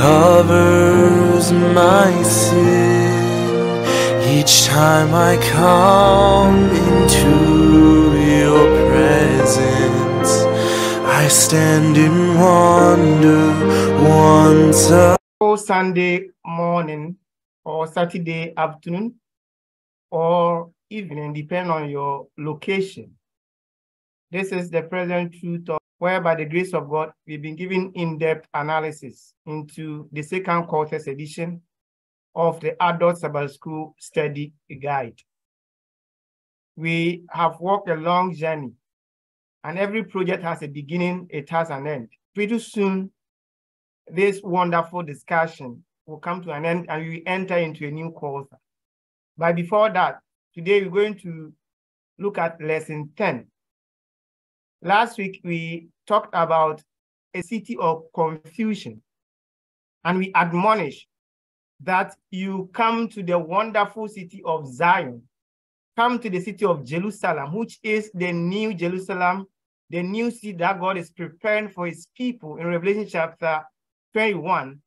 covers my sin each time I come into your presence. I stand in wonder once again. Or Sunday morning, or Saturday afternoon, or evening, depending on your location. This is the present truth of where, by the grace of God, we've been giving in-depth analysis into the second quarter's edition of the Adult Sabbath School Study Guide. We have walked a long journey, and every project has a beginning, it has an end. Pretty soon, this wonderful discussion will come to an end, and we enter into a new quarter. But before that, today we're going to look at lesson 10. Last week, we talked about a city of confusion, and we admonished that you come to the wonderful city of Zion, come to the city of Jerusalem, which is the new Jerusalem, the new city that God is preparing for his people in Revelation chapter 21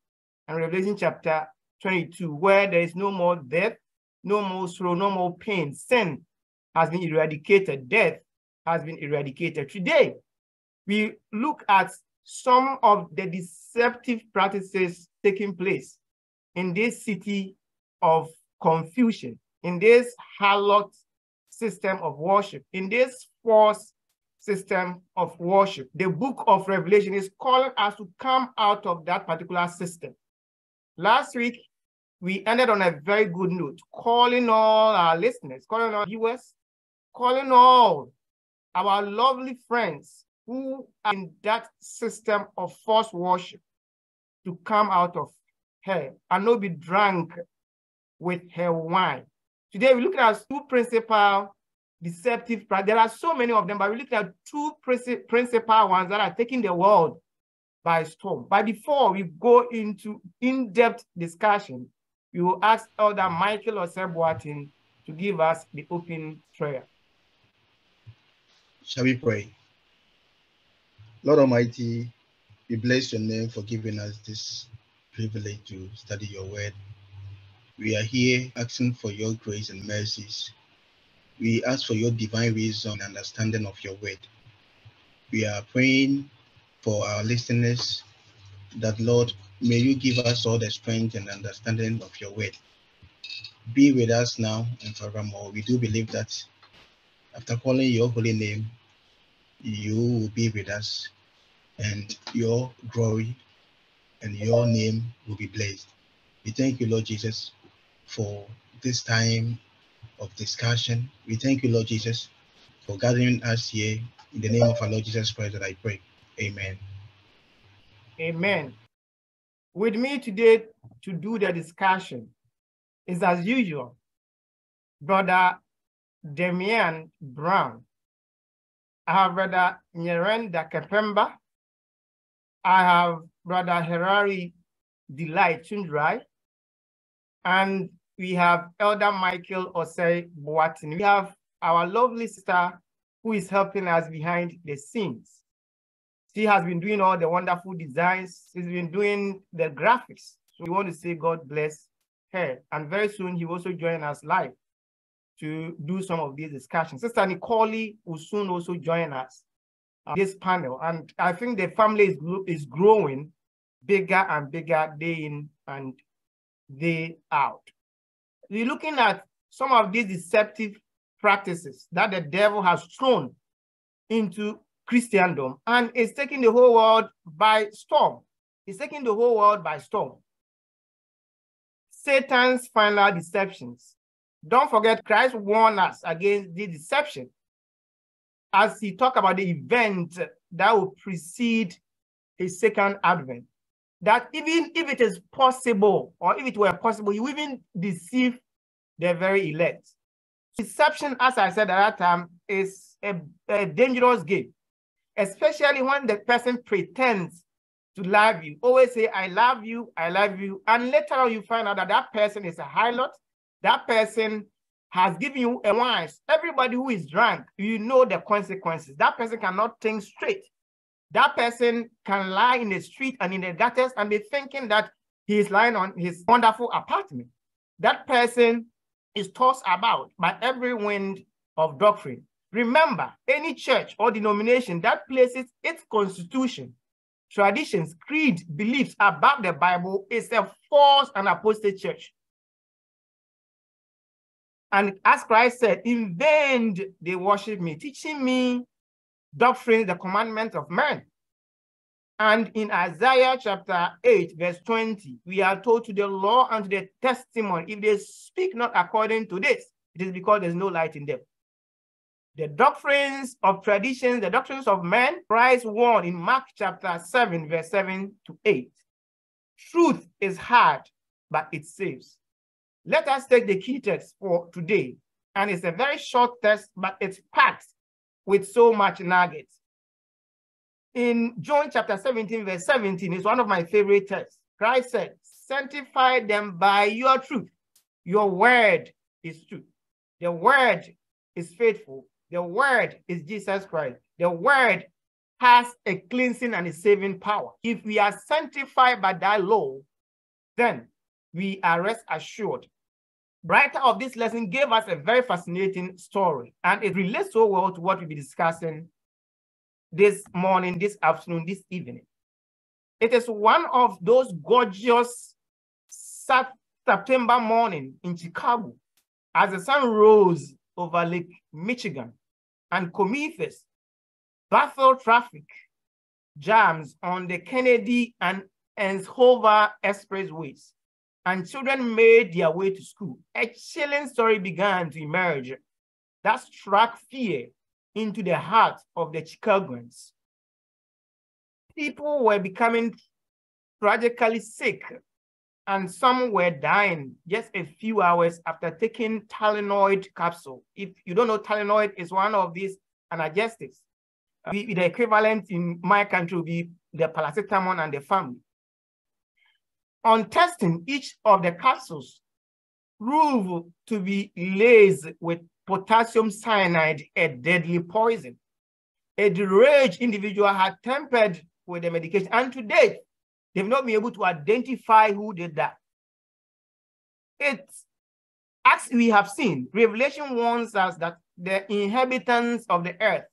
and Revelation chapter 22, where there is no more death, no more sorrow, no more pain. Sin has been eradicated. Death has been eradicated. Today, we look at some of the deceptive practices taking place in this city of confusion, in this harlot system of worship, in this false system of worship. The book of Revelation is calling us to come out of that particular system. Last week, we ended on a very good note, calling all our listeners, calling all viewers, calling all our lovely friends who are in that system of false worship to come out of her and not be drunk with her wine. Today, we're looking at two principal deceptive practices. There are so many of them, but we're looking at two principal ones that are taking the world by storm. But before we go into in-depth discussion, we will ask Elder Michael Osei Boatini to give us the opening prayer. Shall we pray? Lord Almighty, we bless your name for giving us this privilege to study your word. We are here asking for your grace and mercies. We ask for your divine wisdom and understanding of your word. We are praying for our listeners that, Lord, may you give us all the strength and understanding of your word. Be with us now and forevermore. We do believe that after calling your holy name, you will be with us, and your glory and your name will be blessed. We thank you, Lord Jesus, for this time of discussion. We thank you, Lord Jesus, for gathering us here. In the name of our Lord Jesus Christ that I pray. Amen. Amen. With me today to do the discussion is, as usual, Brother Demian Brown. I have Brother Nyirenda Kapemba. I have Brother Harari Delight Chundrai. And we have Elder Michael Osei Boatini. We have our lovely sister who is helping us behind the scenes. She has been doing all the wonderful designs. She's been doing the graphics. So we want to say God bless her. And very soon, he will also join us live to do some of these discussions. Sister Nicole will soon also join us on this panel. And I think the family is growing bigger and bigger day in and day out. We're looking at some of these deceptive practices that the devil has thrown into Christendom, and it's taking the whole world by storm. It's taking the whole world by storm. Satan's final deceptions. Don't forget, Christ warned us against the deception as he talked about the event that will precede his second advent. That even if it is possible, or if it were possible, you even deceive the very elect. Deception, as I said at that time, is a dangerous game, especially when the person pretends to love you. Always say, I love you, I love you. And later on, you find out that that person is a harlot. That person has given you a wine. Everybody who is drunk, you know the consequences. That person cannot think straight. That person can lie in the street and in the gutters and be thinking that He's lying on his wonderful apartment. That person is tossed about by every wind of doctrine. Remember, any church or denomination that places its constitution, traditions, creed, beliefs above the Bible is a false and apostate church. And as Christ said, in vain they worship me, teaching me doctrine, the commandment of man. And in Isaiah chapter 8, verse 20, we are told to the law and to the testimony, if they speak not according to this, it is because there's no light in them. The doctrines of traditions, the doctrines of men, Christ warned in Mark chapter 7, verse 7-8. Truth is hard, but it saves. Let us take the key text for today. And it's a very short text, but it's packed with so much nuggets. In John chapter 17, verse 17, is one of my favorite texts. Christ said, sanctify them by your truth. Your word is truth. The word is faithful. The word is Jesus Christ. The word has a cleansing and a saving power. If we are sanctified by that law, then we are rest assured. Writer of this lesson gave us a very fascinating story, and it relates so well to what we'll be discussing this morning, this afternoon, this evening. It is one of those gorgeous September morning in Chicago as the sun rose over Lake Michigan, and commuters battled traffic jams on the Kennedy and Eisenhower expressways, and children made their way to school. A chilling story began to emerge that struck fear into the heart of the Chicagoans. People were becoming tragically sick, and some were dying just a few hours after taking Tylenol capsule. If you don't know, Tylenol is one of these analgesics. The equivalent in my country would be the paracetamol and the family. On testing, each of the capsules proved to be laced with potassium cyanide, a deadly poison. A deranged individual had tampered with the medication, and to date, they've not been able to identify who did that. It's, as we have seen, Revelation warns us that the inhabitants of the earth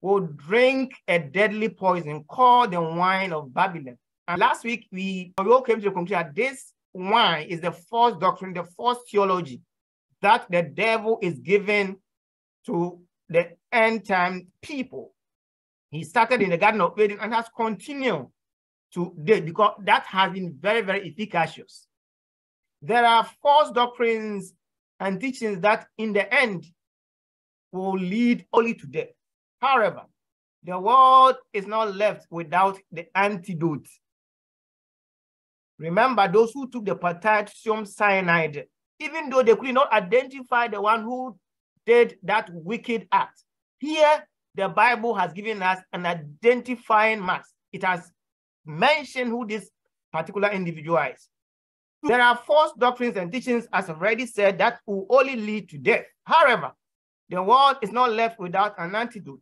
will drink a deadly poison called the wine of Babylon. And last week, we all came to the conclusion that this wine is the false doctrine, the false theology that the devil is giving to the end-time people. He started in the Garden of Eden and has continued today, because that has been very, very efficacious. There are false doctrines and teachings that in the end will lead only to death. However, the world is not left without the antidote. Remember those who took the potassium cyanide, even though they could not identify the one who did that wicked act. Here, the Bible has given us an identifying mark. It has mention who this particular individual is. There are false doctrines and teachings, as I've already said, that will only lead to death. However, the world is not left without an antidote.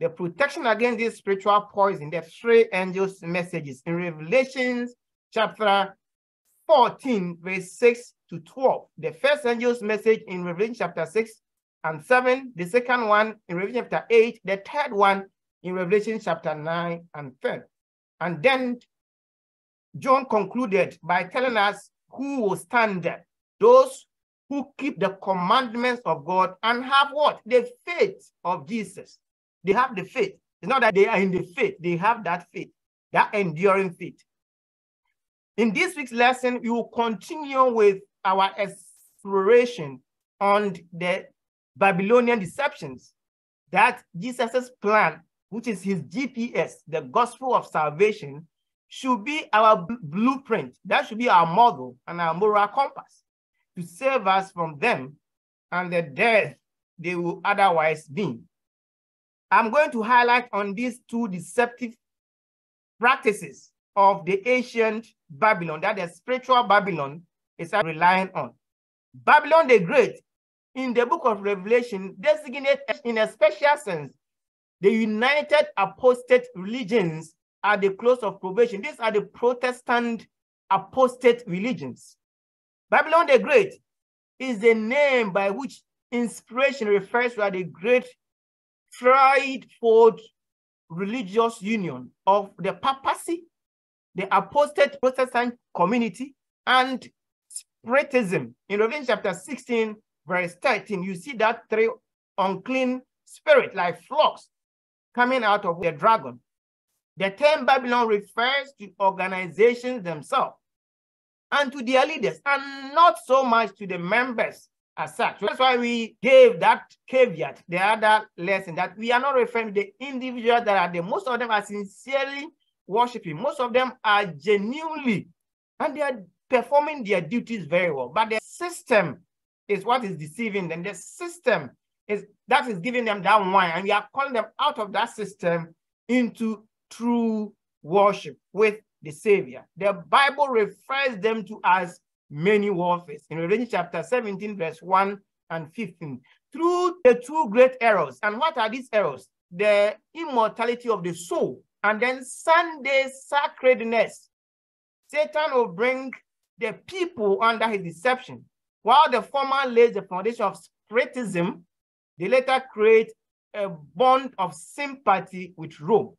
The protection against this spiritual poison, the three angels' messages in Revelation chapter 14, verse 6-12. The first angel's message in Revelation chapter 6 and 7, the second one in Revelation chapter 8, the third one in Revelation chapter 9 and 10. And then John concluded by telling us who will stand there. Those who keep the commandments of God and have what? The faith of Jesus. They have the faith. It's not that they are in the faith. They have that faith, that enduring faith. In this week's lesson, we will continue with our exploration on the Babylonian deceptions that Jesus's plan, which is his GPS, the gospel of salvation, should be our blueprint. That should be our model and our moral compass to save us from them and the death they will otherwise be. I'm going to highlight on these two deceptive practices of the ancient Babylon, that the spiritual Babylon is relying on. Babylon the Great, in the book of Revelation, designates in a special sense the united apostate religions at the close of probation. These are the Protestant apostate religions. Babylon the Great is the name by which inspiration refers to the great threefold religious union of the papacy, the apostate Protestant community, and spiritism. In Revelation chapter 16, verse 13, you see that three unclean spirits like flocks coming out of the dragon. The term Babylon refers to organizations themselves and to their leaders, and not so much to the members as such. That's why we gave that caveat, the other lesson, that we are not referring to the individuals that are there. Most of them are sincerely worshiping. Most of them are genuinely, and they are performing their duties very well. But the system is what is deceiving them. The system is that is giving them that wine, and we are calling them out of that system into true worship with the Savior. The Bible refers them to as many warfare. In Revelation chapter 17, verse 1 and 15, through the two great errors. And what are these errors? The immortality of the soul, and then Sunday sacredness. Satan will bring the people under his deception. While the former lays the foundation of spiritism, they later create a bond of sympathy with Rome.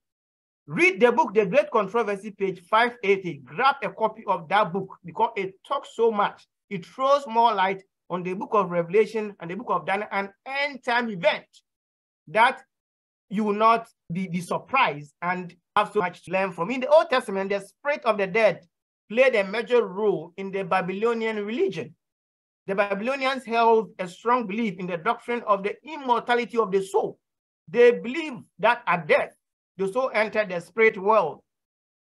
Read the book, The Great Controversy, page 580. Grab a copy of that book because it talks so much. It throws more light on the book of Revelation and the book of Daniel, an end-time event that you will not be surprised and have so much to learn from. In the Old Testament, the spirit of the dead played a major role in the Babylonian religion. The Babylonians held a strong belief in the doctrine of the immortality of the soul. They believed that at death, the soul entered the spirit world.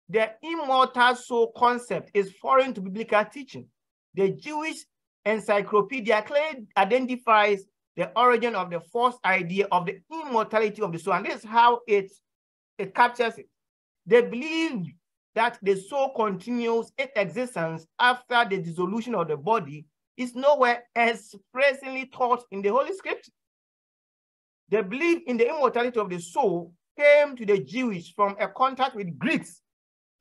The immortal soul concept is foreign to biblical teaching. The Jewish encyclopedia clearly identifies the origin of the false idea of the immortality of the soul, and this is how it captures it. They believe that the soul continues its existence after the dissolution of the body is nowhere expressly taught in the Holy Scripture. The belief in the immortality of the soul came to the Jewish from a contact with Greeks,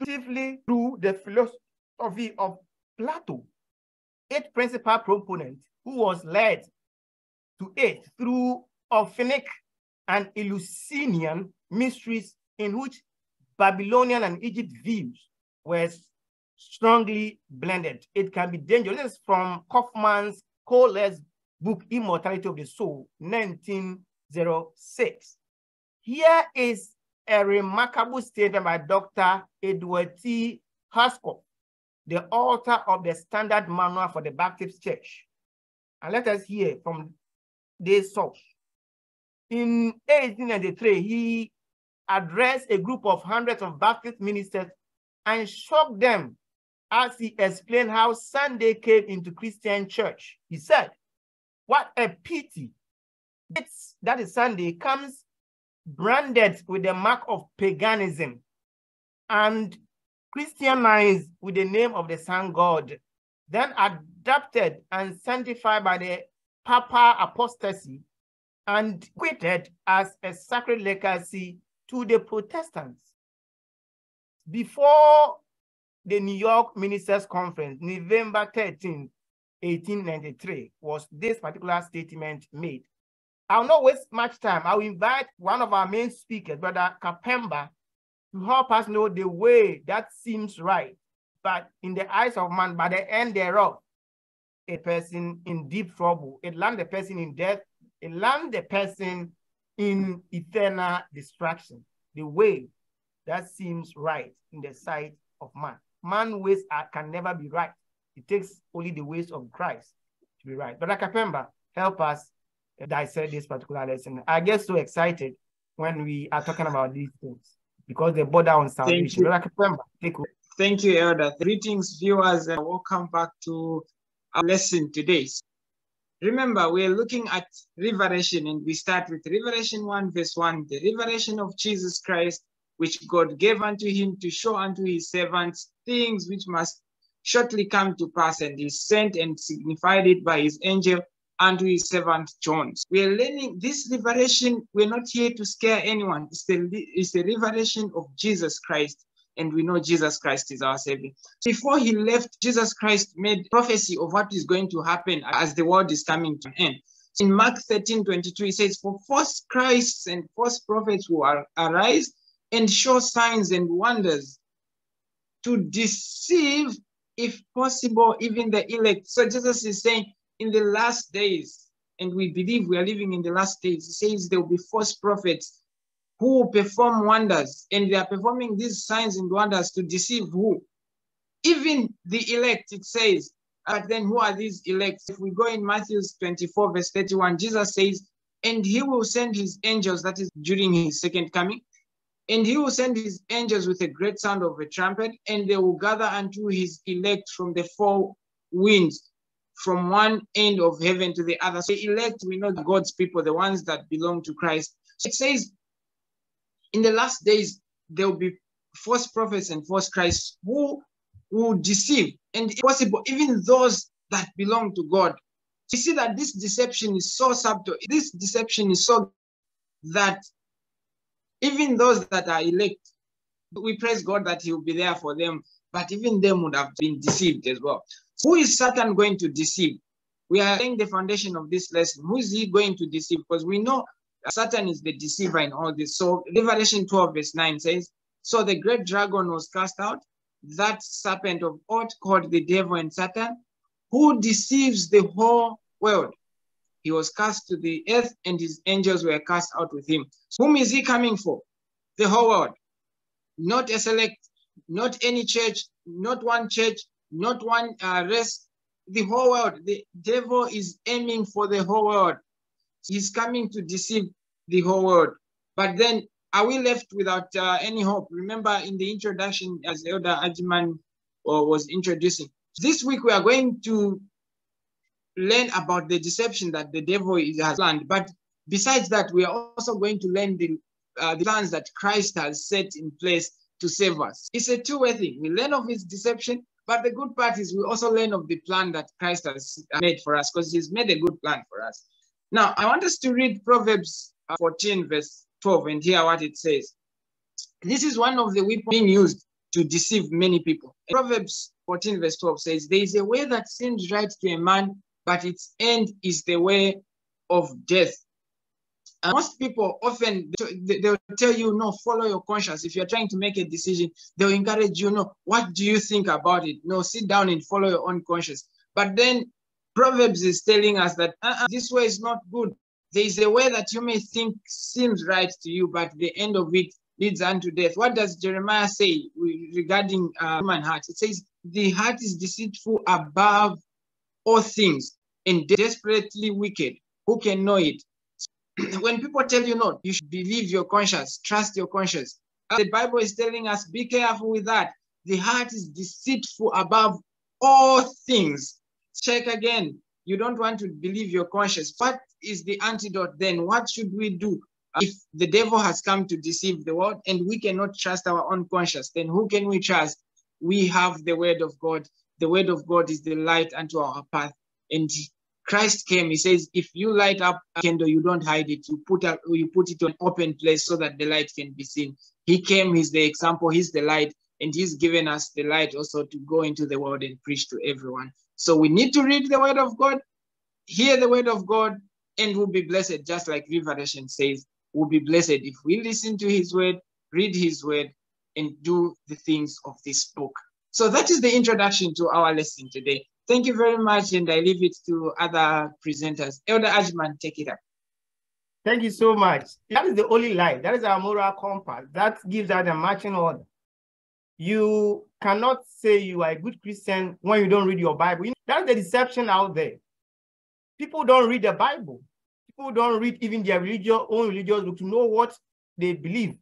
chiefly through the philosophy of Plato, its principal proponent, who was led to it through Orphanic and Eleusinian mysteries in which Babylonian and Egypt views were strongly blended. It can be dangerous. From Kaufman's Kohler's book, Immortality of the Soul, 1906. Here is a remarkable statement by Dr. Edward T. Haskell, the author of the Standard Manual for the Baptist Church. And let us hear from this source. In 1893, he addressed a group of hundreds of Baptist ministers and shocked them as he explained how Sunday came into Christian church. He said, "What a pity that is Sunday comes branded with the mark of paganism and Christianized with the name of the sun god, then adopted and sanctified by the papal apostasy and quitted as a sacred legacy to the Protestants." Before the New York Ministers' Conference, November 13, 1893, was this particular statement made. I'll not waste much time. I'll invite one of our main speakers, Brother Kapemba, to help us know the way that seems right, but in the eyes of man, by the end thereof, a person in deep trouble. It lands the person in death. It lands the person in eternal destruction. The way that seems right in the sight of man. Man's ways can never be right. It takes only the ways of Christ to be right. Brother Kapemba, help us dissect this particular lesson. I get so excited when we are talking about these things because they border on salvation. Thank you, Elder. Greetings, viewers, and welcome back to our lesson today. Remember, we're looking at Revelation, and we start with Revelation 1, verse 1, the revelation of Jesus Christ, which God gave unto him to show unto his servants things which must shortly come to pass, and he sent and signified it by his angel unto his servant John. We are learning this revelation. We're not here to scare anyone. It's the revelation of Jesus Christ. and we know Jesus Christ is our Savior. Before he left, Jesus Christ made prophecy of what is going to happen as the world is coming to an end. In Mark 13:22, he says, "For false Christs and false prophets will arise and show signs and wonders to deceive, if possible, even the elect." So Jesus is saying, in the last days, and we believe we are living in the last days, he says there will be false prophets who will perform wonders, and they are performing these signs and wonders to deceive who? Even the elect, it says. But then who are these elect? If we go in Matthew 24:31, Jesus says, "And he will send his angels," that is during his second coming, "and he will send his angels with a great sound of a trumpet, and they will gather unto his elect from the four winds, from one end of heaven to the other." So elect, we know God's people, the ones that belong to Christ. So it says, in the last days, there will be false prophets and false Christs who will deceive, and if possible, even those that belong to God. So you see that this deception is so subtle. This deception is so that even those that are elect, we praise God that he will be there for them, but even them would have been deceived as well. Who is Satan going to deceive? We are laying the foundation of this lesson. Who is he going to deceive? Because we know Satan is the deceiver in all this. So Revelation 12:9 says, "So the great dragon was cast out, that serpent of old called the devil and Satan, who deceives the whole world. He was cast to the earth, and his angels were cast out with him." Whom is he coming for? The whole world. Not a select, not any church, not one church, not one race. The whole world. The devil is aiming for the whole world. He's coming to deceive the whole world. But then, are we left without any hope? Remember in the introduction, as Elder Ajiman was introducing, this week we are going to learn about the deception that the devil has planned. But besides that, we are also going to learn the plans that Christ has set in place to save us. It's a two-way thing. We learn of his deception, but the good part is we also learn of the plan that Christ has made for us, because he's made a good plan for us. Now, I want us to read Proverbs 14:12 and hear what it says. This is one of the weapons being used to deceive many people. Proverbs 14:12 says, "There is a way that seems right to a man, but its end is the way of death." And most people often, they'll tell you, no, follow your conscience. If you're trying to make a decision, they'll encourage you, no, what do you think about it? No, sit down and follow your own conscience. But then Proverbs is telling us that this way is not good. There is a way that you may think seems right to you, but the end of it leads unto death. What does Jeremiah say regarding human heart? It says, "The heart is deceitful above all things and desperately wicked. Who can know it?" When people tell you no, you should believe your conscience, trust your conscience, the Bible is telling us, be careful with that. The heart is deceitful above all things. Check again. You don't want to believe your conscience. What is the antidote then? What should we do if the devil has come to deceive the world and we cannot trust our own conscience? Then who can we trust? We have the word of God. The word of God is the light unto our path. And Christ came, he says, if you light up a candle, you don't hide it. You put it on an open place so that the light can be seen. He came, he's the example, he's the light, and he's given us the light also to go into the world and preach to everyone. So we need to read the word of God, hear the word of God, and we'll be blessed, just like Revelation says. We'll be blessed if we listen to his word, read his word, and do the things of this book. So that is the introduction to our lesson today. Thank you very much, and I leave it to other presenters. Elder Ajman, take it up. Thank you so much. That is the only line. That is our moral compass. That gives us a marching order. You cannot say you are a good Christian when you don't read your Bible. You know, that's the deception out there. People don't read the Bible. People don't read even their own religious book to know what they believe,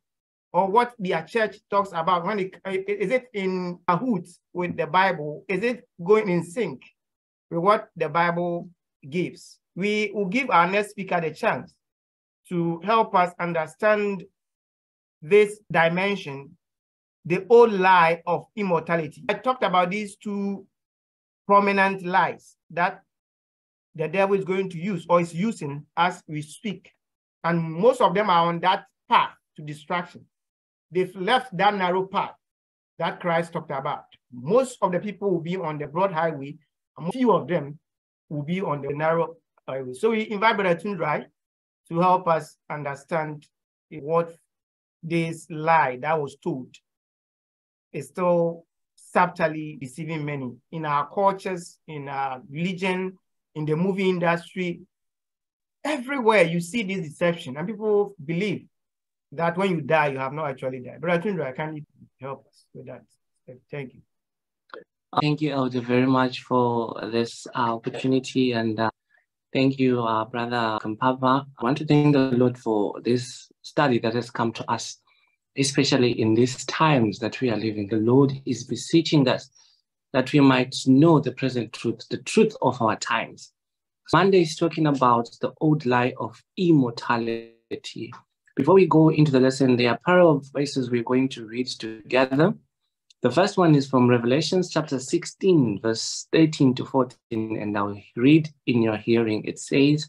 or what their church talks about. When is it in a hoot with the Bible? Is it going in sync with what the Bible gives? We will give our next speaker the chance to help us understand this dimension, the old lie of immortality. I talked about these two prominent lies that the devil is going to use, or is using as we speak. And most of them are on that path to distraction. They've left that narrow path that Christ talked about. Most of the people will be on the broad highway, and few of them will be on the narrow highway. So we invite Brother Chundrai to help us understand what this lie that was told is still subtly deceiving many in our cultures, in our religion, in the movie industry. Everywhere you see this deception, and people believe that when you die, you have not actually died. Brother Chundrai, can you help us with that? Thank you. Thank you, Elder, very much for this opportunity, and thank you, Brother Kapemba. I want to thank the Lord for this study that has come to us, especially in these times that we are living. The Lord is beseeching us that we might know the present truth, the truth of our times. Monday is talking about the old lie of immortality. Before we go into the lesson, there are parallel verses we're going to read together. The first one is from Revelation chapter 16, verse 13 to 14, and I'll read in your hearing. It says,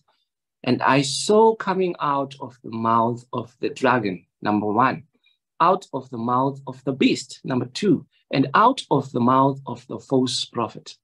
"And I saw coming out of the mouth of the dragon," number one, "out of the mouth of the beast," number two, "and out of the mouth of the false prophet,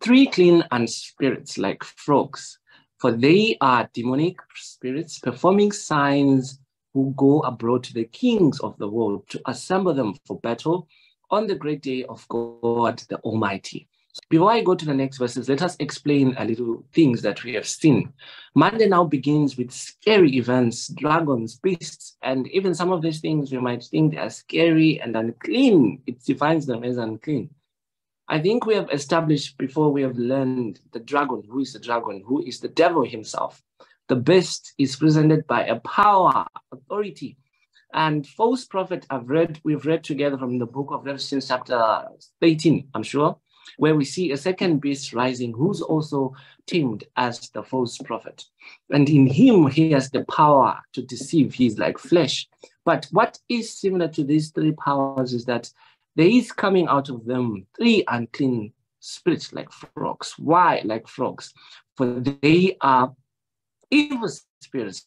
three clean spirits like frogs, for they are demonic spirits performing signs, who go abroad to the kings of the world to assemble them for battle on the great day of God the Almighty." So before I go to the next verses, let us explain a little things that we have seen. Monday now begins with scary events, dragons, beasts, and even some of these things we might think they are scary and unclean. It defines them as unclean. I think we have established before, we have learned the dragon. Who is the dragon? Who is the devil himself? The beast is presented by a power, authority, and false prophet. We've read together from the book of Revelation chapter 18, I'm sure, where we see a second beast rising, who's also termed as the false prophet. And in him, he has the power to deceive. He's like flesh. But what is similar to these three powers is that there is coming out of them three unclean spirits like frogs. Why like frogs? For they are evil spirits,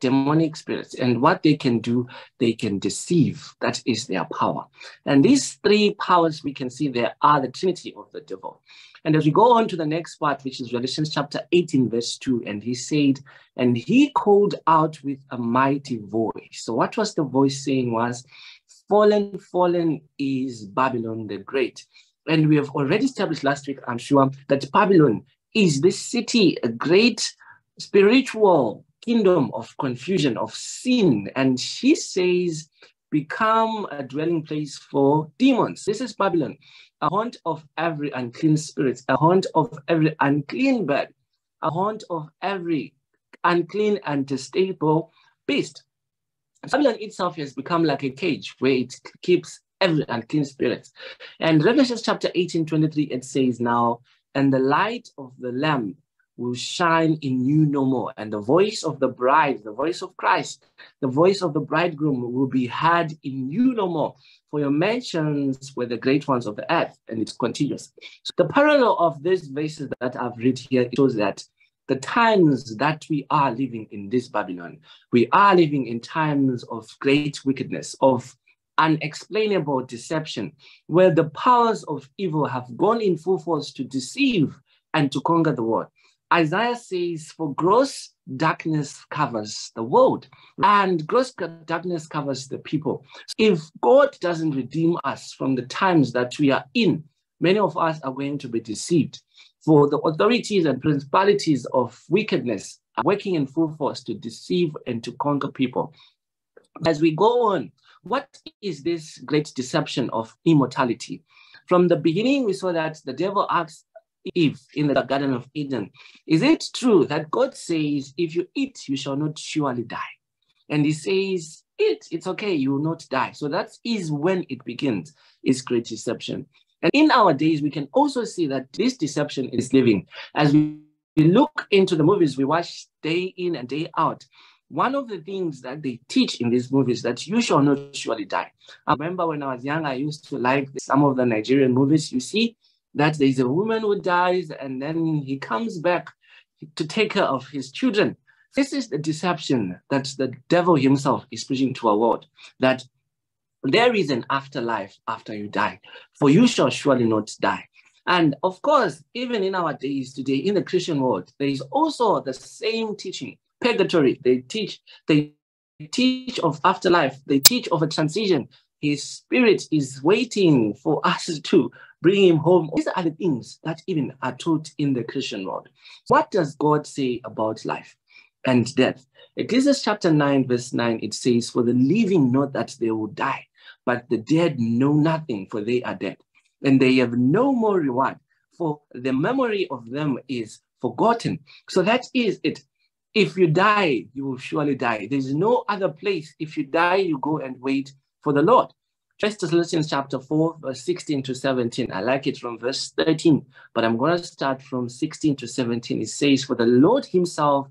demonic spirits, and what they can do, they can deceive. That is their power. And these three powers, we can see there are the trinity of the devil. And as we go on to the next part, which is Revelation chapter 18, verse 2, and he said, and he called out with a mighty voice. So what was the voice saying was, "Fallen, fallen is Babylon the Great." And we have already established last week, I'm sure, that Babylon is this city, a great spiritual kingdom of confusion, of sin. And she says, become a dwelling place for demons. This is Babylon, a haunt of every unclean spirit, a haunt of every unclean bird, a haunt of every unclean and detestable beast. Babylon itself has become like a cage where it keeps every unclean spirit. And Revelation chapter 18:23, it says, now, and the light of the Lamb will shine in you no more. And the voice of the bride, the voice of Christ, the voice of the bridegroom will be heard in you no more. For your mansions were the great ones of the earth. And it's continuous. So the parallel of these verses that I've read here, it shows that the times that we are living in this Babylon, we are living in times of great wickedness, of unexplainable deception, where the powers of evil have gone in full force to deceive and to conquer the world. Isaiah says, for gross darkness covers the world, and gross darkness covers the people. So if God doesn't redeem us from the times that we are in, many of us are going to be deceived. For the authorities and principalities of wickedness are working in full force to deceive and to conquer people. As we go on, what is this great deception of immortality? From the beginning, we saw that the devil acts Eve in the Garden of Eden. Is it true that God says, if you eat, you shall not surely die? And he says, eat, it's okay, you will not die. So that is when it begins, its great deception. And in our days, we can also see that this deception is living. As we look into the movies we watch day in and day out, one of the things that they teach in these movies that you shall not surely die. I remember when I was young, I used to like some of the Nigerian movies. You see that there's a woman who dies and then he comes back to take care of his children. This is the deception that the devil himself is preaching to our world, that there is an afterlife after you die, for you shall surely not die. And of course, even in our days today, in the Christian world, there is also the same teaching. Purgatory, they teach of afterlife, they teach of a transition. His spirit is waiting for us to bring him home. These are the things that even are taught in the Christian world. What does God say about life and death? Ecclesiastes chapter 9, verse 9, it says, "For the living know that they will die, but the dead know nothing, for they are dead. And they have no more reward, for the memory of them is forgotten." So that is it. If you die, you will surely die. There is no other place. If you die, you go and wait for the Lord. 1 Thessalonians chapter 4, verse 16 to 17. I like it from verse 13, but I'm going to start from 16 to 17. It says, "For the Lord himself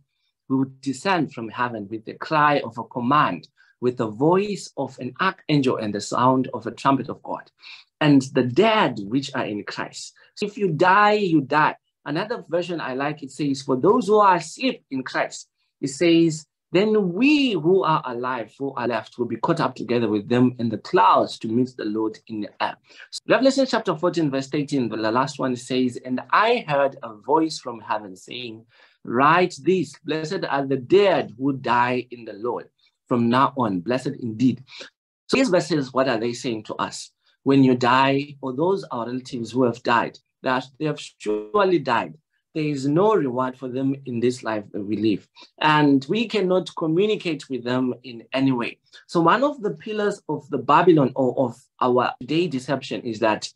will descend from heaven with the cry of a command, with the voice of an archangel and the sound of a trumpet of God. And the dead which are in Christ." So if you die, you die. Another version I like, it says, "For those who are asleep in Christ," it says, "then we who are alive, who are left, will be caught up together with them in the clouds to meet the Lord in the air." So Revelation chapter 14, verse 18, the last one says, "And I heard a voice from heaven saying, 'Write this, blessed are the dead who die in the Lord. From now on, blessed indeed.'" So these verses, what are they saying to us? When you die, or those our relatives who have died, that they have surely died. There is no reward for them in this life that we live. And we cannot communicate with them in any way. So one of the pillars of the Babylon, or of our day deception, is that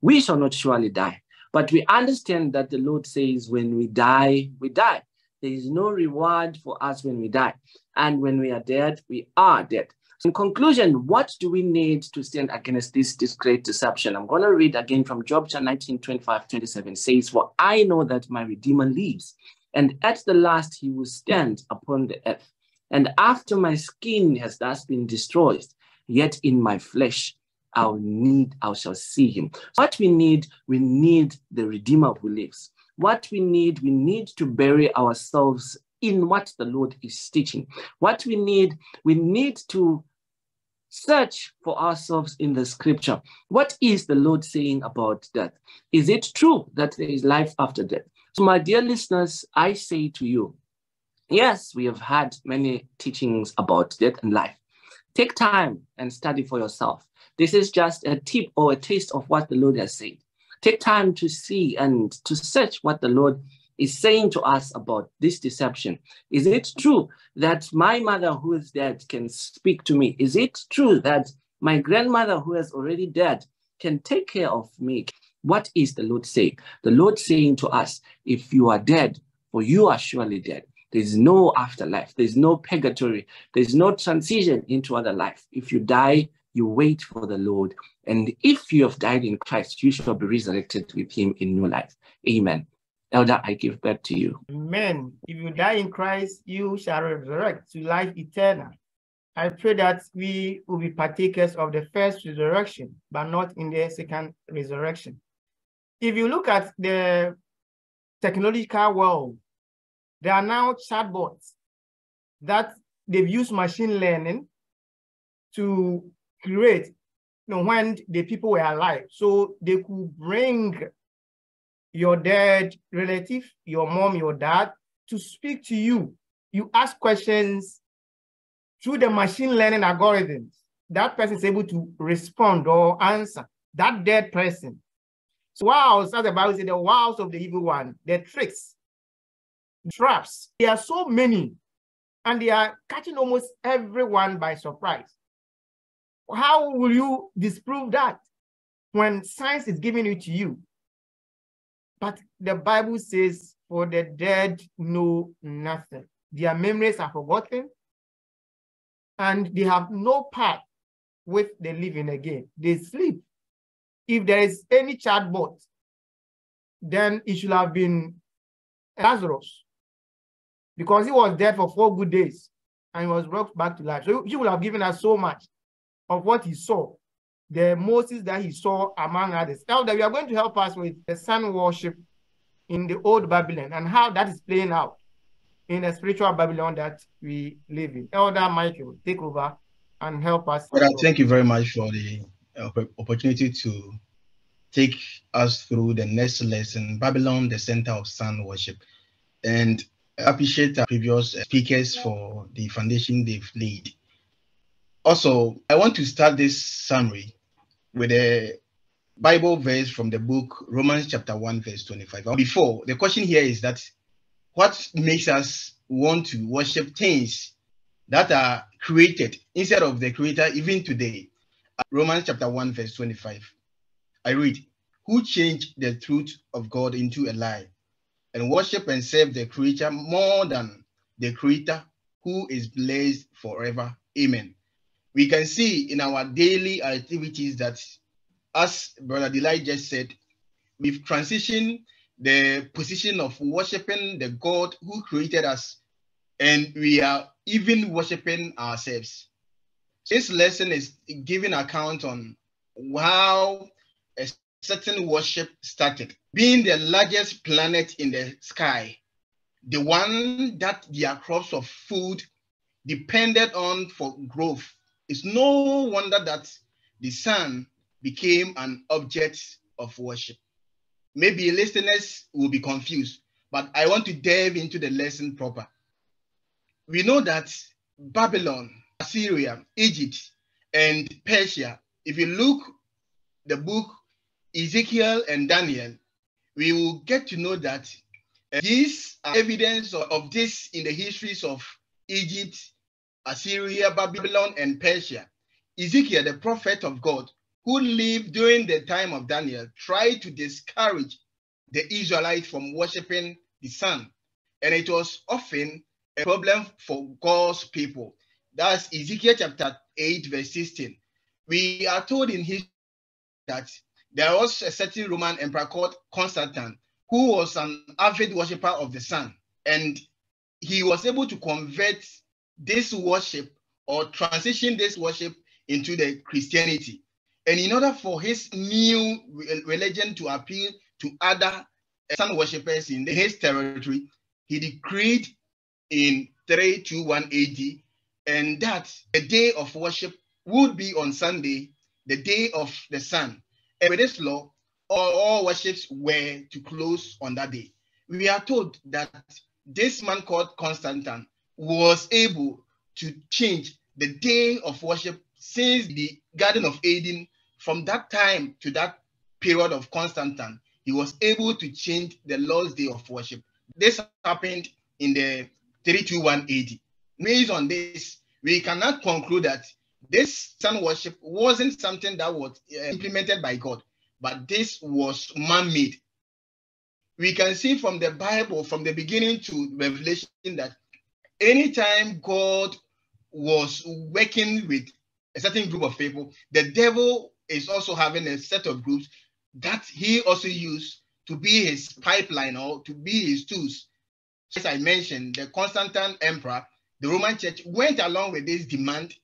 we shall not surely die. But we understand that the Lord says when we die, we die. There is no reward for us when we die. And when we are dead, we are dead. In conclusion, what do we need to stand against this great deception? I'm going to read again from Job chapter 19, 25, 27. It says, "For I know that my Redeemer lives, and at the last he will stand upon the earth. And after my skin has thus been destroyed, yet in my flesh I shall see him." What we need the Redeemer who lives. What we need to bury ourselves in what the Lord is teaching. What we need to search for ourselves in the scripture. What is the Lord saying about death? Is it true that there is life after death? So my dear listeners, I say to you, yes, we have had many teachings about death and life. Take time and study for yourself. This is just a tip or a taste of what the Lord has said. Take time to see and to search what the Lord is saying to us about this deception. Is it true that my mother who is dead can speak to me? Is it true that my grandmother who is already dead can take care of me? What is the Lord saying? The Lord saying to us, if you are dead, for you are surely dead. There's no afterlife. There's no purgatory. There's no transition into other life. If you die, you wait for the Lord. And if you have died in Christ, you shall be resurrected with him in new life. Amen. Elder, I give back to you. Amen. If you die in Christ, you shall resurrect to life eternal. I pray that we will be partakers of the first resurrection, but not in the second resurrection. If you look at the technological world, there are now chatbots that they've used machine learning to create, when the people were alive. So they could bring your dead relative, your mom, your dad, to speak to you. You ask questions through the machine learning algorithms. That person is able to respond or answer, that dead person. So wiles, as the Bible says, the wiles of the evil one, their tricks, traps. There are so many, and they are catching almost everyone by surprise. How will you disprove that when science is giving it to you? But the Bible says, for the dead know nothing. Their memories are forgotten, and they have no part with the living again. They sleep. If there is any chatbot, then it should have been Lazarus, because he was dead for 4 good days, and he was brought back to life. So he would have given us so much of what he saw. The Moses that he saw, among others. Now that we are going to help us with the sun worship in the old Babylon and how that is playing out in the spiritual Babylon that we live in. Elder Michael, take over and help us. Well, thank you very much for the opportunity to take us through the next lesson, Babylon, the Center of Sun Worship. And I appreciate our previous speakers for the foundation they've laid. Also, I want to start this summary with a Bible verse from the book Romans chapter 1 verse 25. Before, the question here is that what makes us want to worship things that are created instead of the Creator even today? Romans chapter 1 verse 25. I read, "Who changed the truth of God into a lie, and worship and serve the creature more than the Creator, who is blessed forever. Amen." We can see in our daily activities that, as Brother Delight just said, we've transitioned the position of worshiping the God who created us, and we are even worshiping ourselves. This lesson is giving account on how a certain worship started. Being the largest planet in the sky, the one that their crops of food depended on for growth, it's no wonder that the sun became an object of worship. Maybe listeners will be confused, but I want to delve into the lesson proper. We know that Babylon, Assyria, Egypt, and Persia, if you look the book Ezekiel and Daniel, we will get to know that these are evidence of this in the histories of Egypt, Assyria, Babylon, and Persia. Ezekiel, the prophet of God, who lived during the time of Daniel, tried to discourage the Israelites from worshiping the sun. And it was often a problem for God's people. That's Ezekiel chapter 8, verse 16. We are told in history that there was a certain Roman emperor called Constantine, who was an avid worshiper of the sun. And he was able to convert this worship, or transition this worship, into the Christianity. And in order for his new religion to appeal to other sun worshippers in his territory, he decreed in 321 AD, and that the day of worship would be on Sunday, the day of the sun. And with this law, all worships were to close on that day. We are told that this man called Constantine was able to change the day of worship since the Garden of Eden. From that time to that period of Constantine, he was able to change the Lord's day of worship. This happened in the 321 AD. Based on this, we cannot conclude that this sun worship wasn't something that was implemented by God, but this was man-made. We can see from the Bible, from the beginning to Revelation, that anytime God was working with a certain group of people, the devil is also having a set of groups that he also used to be his pipeline, or to be his tools. As I mentioned, the Constantine emperor, the Roman church went along with this demand,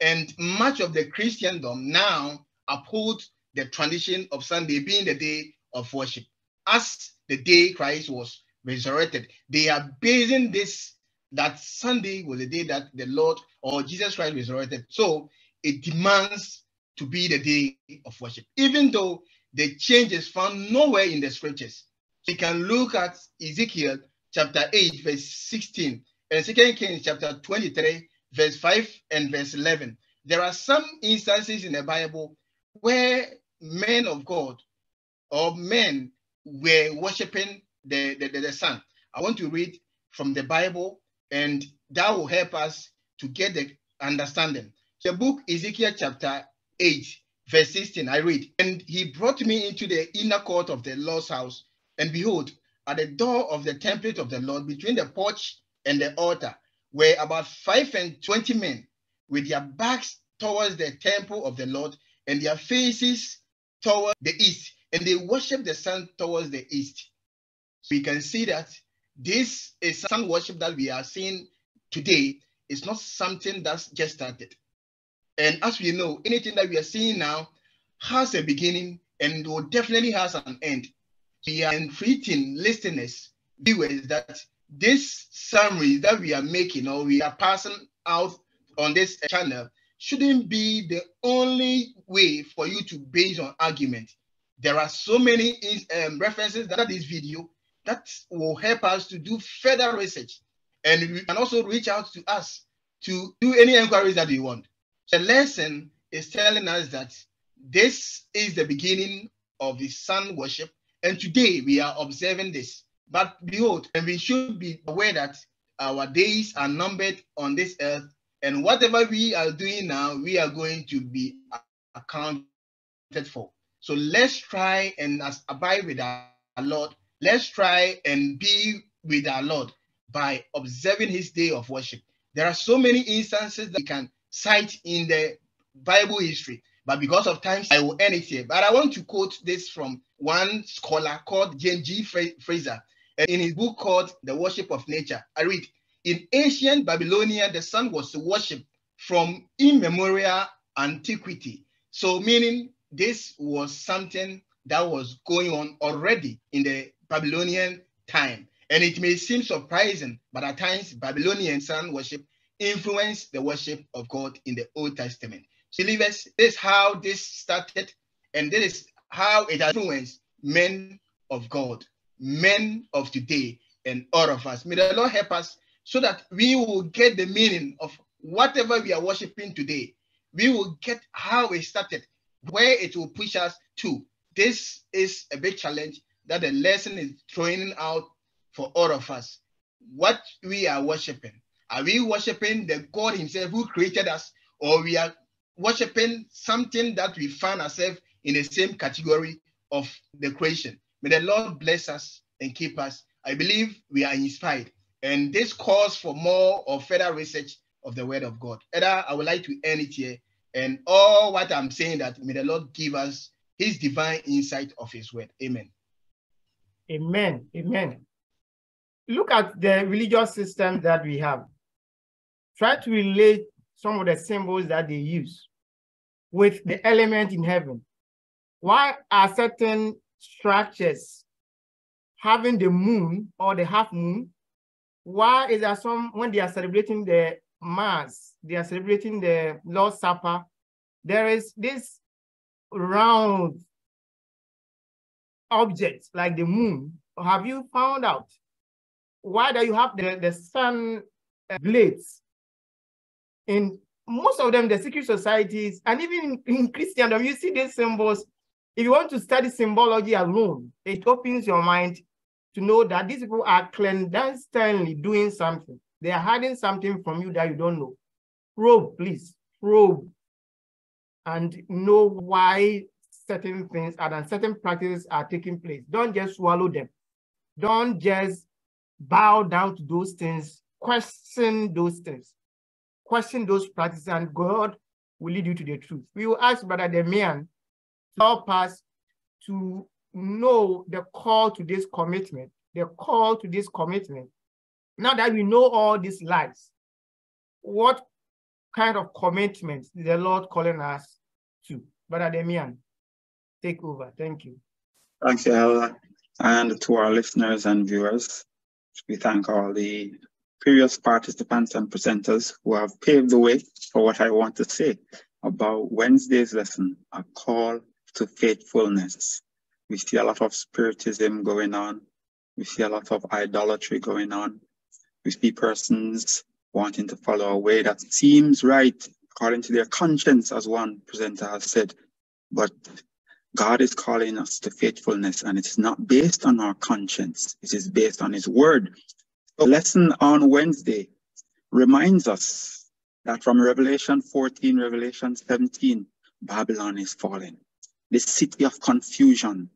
and much of the Christendom now upholds the tradition of Sunday being the day of worship. As the day Christ was resurrected, they are basing this, that Sunday was the day that the Lord, or Jesus Christ, resurrected. So it demands to be the day of worship, even though the change is found nowhere in the scriptures. We can look at Ezekiel chapter 8, verse 16, and 2 Kings chapter 23, verse 5 and verse 11. There are some instances in the Bible where men of God, or men, were worshiping the sun. I want to read from the Bible, and that will help us to get the understanding. The book Ezekiel chapter 8, verse 16, I read, "And he brought me into the inner court of the Lord's house, and behold, at the door of the temple of the Lord, between the porch and the altar, were about 25 men, with their backs towards the temple of the Lord, and their faces toward the east, and they worshiped the sun towards the east." We can see that this is sun worship that we are seeing today. It's not something that's just started. And as we know, anything that we are seeing now has a beginning and will definitely has an end. We are entreating listeners, viewers, that this summary that we are making, or we are passing out on this channel, shouldn't be the only way for you to base on argument. There are so many references that are this video that will help us to do further research, and you can also reach out to us to do any inquiries that you want. The lesson is telling us that this is the beginning of the sun worship, and today we are observing this. But behold, and we should be aware that our days are numbered on this earth, and whatever we are doing now, we are going to be accounted for. So let's try and abide with our Lord. Let's try and be with our Lord by observing his day of worship. There are so many instances that we can cite in the Bible history, but because of time, I will end it here. But I want to quote this from one scholar called James G. Fraser in his book called The Worship of Nature. I read, in ancient Babylonia, the sun was worshipped from immemorial antiquity. So meaning this was something that was going on already in the Babylonian time. And it may seem surprising, but at times Babylonian sun worship influenced the worship of God in the Old Testament. So believers, this is how this started, and this is how it influenced men of God, men of today, and all of us. May the Lord help us so that we will get the meaning of whatever we are worshiping today. We will get how it started, where it will push us to. This is a big challenge that the lesson is throwing out for all of us. What we are worshiping. Are we worshiping the God himself who created us, or we are worshiping something that we found ourselves in the same category of the creation? May the Lord bless us and keep us. I believe we are inspired, and this calls for more or further research of the word of God. Edda, I would like to end it here, and all what I'm saying, that may the Lord give us his divine insight of his word. Amen. Amen. Amen. Look at the religious system that we have. Try to relate some of the symbols that they use with the element in heaven. Why are certain structures having the moon or the half moon? Why is there some, when they are celebrating the Mass, they are celebrating the Lord's Supper, there is this round object like the moon? Have you found out why do you have the sun blades? In most of them, the secret societies, and even in Christendom, you see these symbols. If you want to study symbology alone, it opens your mind to know that these people are clandestinely doing something. They are hiding something from you that you don't know. Probe, please, probe, and know why certain things and certain practices are taking place. Don't just swallow them. Don't just bow down to those things. Question those things. Question those practices, and God will lead you to the truth. We will ask Brother Demian to help us to know the call to this commitment, the call to this commitment. Now that we know all these lies, what kind of commitment is the Lord calling us to? Brother Demian, take over. Thank you. Thank you, Elder. And to our listeners and viewers, we thank all the previous participants and presenters who have paved the way for what I want to say about Wednesday's lesson, a call to faithfulness. We see a lot of spiritism going on. We see a lot of idolatry going on. We see persons wanting to follow a way that seems right according to their conscience, as one presenter has said. But God is calling us to faithfulness, and it's not based on our conscience. It is based on his word. The lesson on Wednesday reminds us that from Revelation 14, Revelation 17, Babylon is falling. This city of confusion,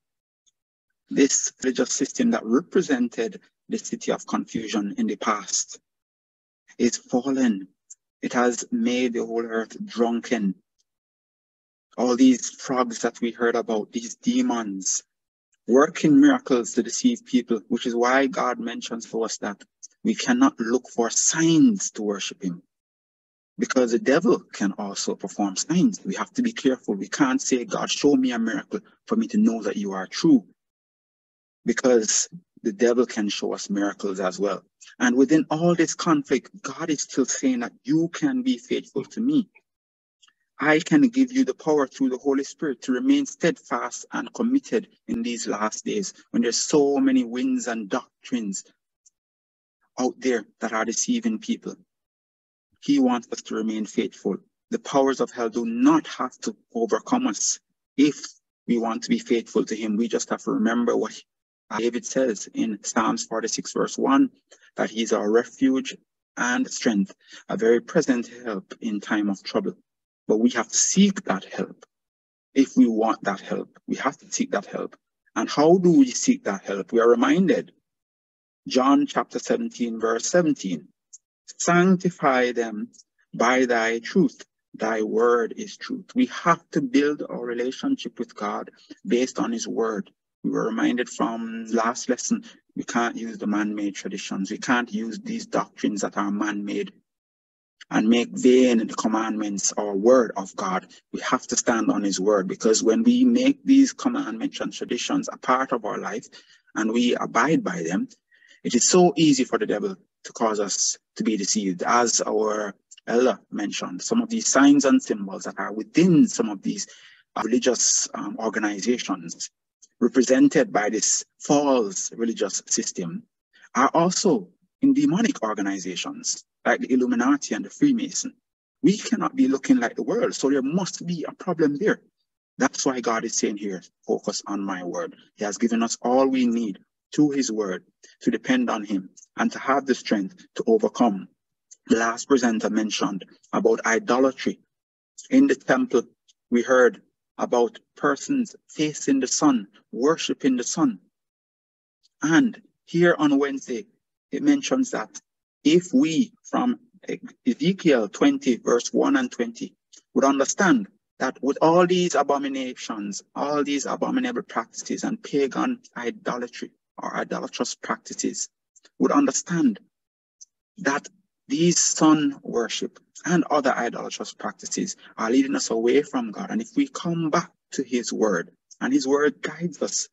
this religious system that represented the city of confusion in the past, is fallen. It has made the whole earth drunken. All these frogs that we heard about, these demons, working miracles to deceive people, which is why God mentions for us that we cannot look for signs to worship him, because the devil can also perform signs. We have to be careful. We can't say, God, show me a miracle for me to know that you are true, because the devil can show us miracles as well. And within all this conflict, God is still saying that you can be faithful to me. I can give you the power through the Holy Spirit to remain steadfast and committed in these last days, when there's so many winds and doctrines out there that are deceiving people. He wants us to remain faithful. The powers of hell do not have to overcome us if we want to be faithful to him. We just have to remember what David says in Psalms 46 verse 1, that he's our refuge and strength, a very present help in time of trouble. But we have to seek that help. If we want that help, we have to seek that help. And how do we seek that help? We are reminded, John chapter 17 verse 17, sanctify them by thy truth. Thy word is truth. We have to build our relationship with God based on his word. We were reminded from last lesson, we can't use the man-made traditions. We can't use these doctrines that are man-made and make vain the commandments or word of God. We have to stand on his word, because when we make these commandments and traditions a part of our life and we abide by them, it is so easy for the devil to cause us to be deceived. As our elder mentioned, some of these signs and symbols that are within some of these religious organizations represented by this false religious system are also in demonic organizations like the Illuminati and the Freemason. We cannot be looking like the world, so there must be a problem there. That's why God is saying here, focus on my word. He has given us all we need to his word, to depend on him and to have the strength to overcome. The last presenter mentioned about idolatry. In the temple, we heard about persons facing the sun, worshiping the sun. And here on Wednesday, it mentions that if we, from Ezekiel 20, verse 1 and 20, would understand that with all these abominations, all these abominable practices and pagan idolatry or idolatrous practices, would understand that these sun worship and other idolatrous practices are leading us away from God. And if we come back to his word, and his word guides us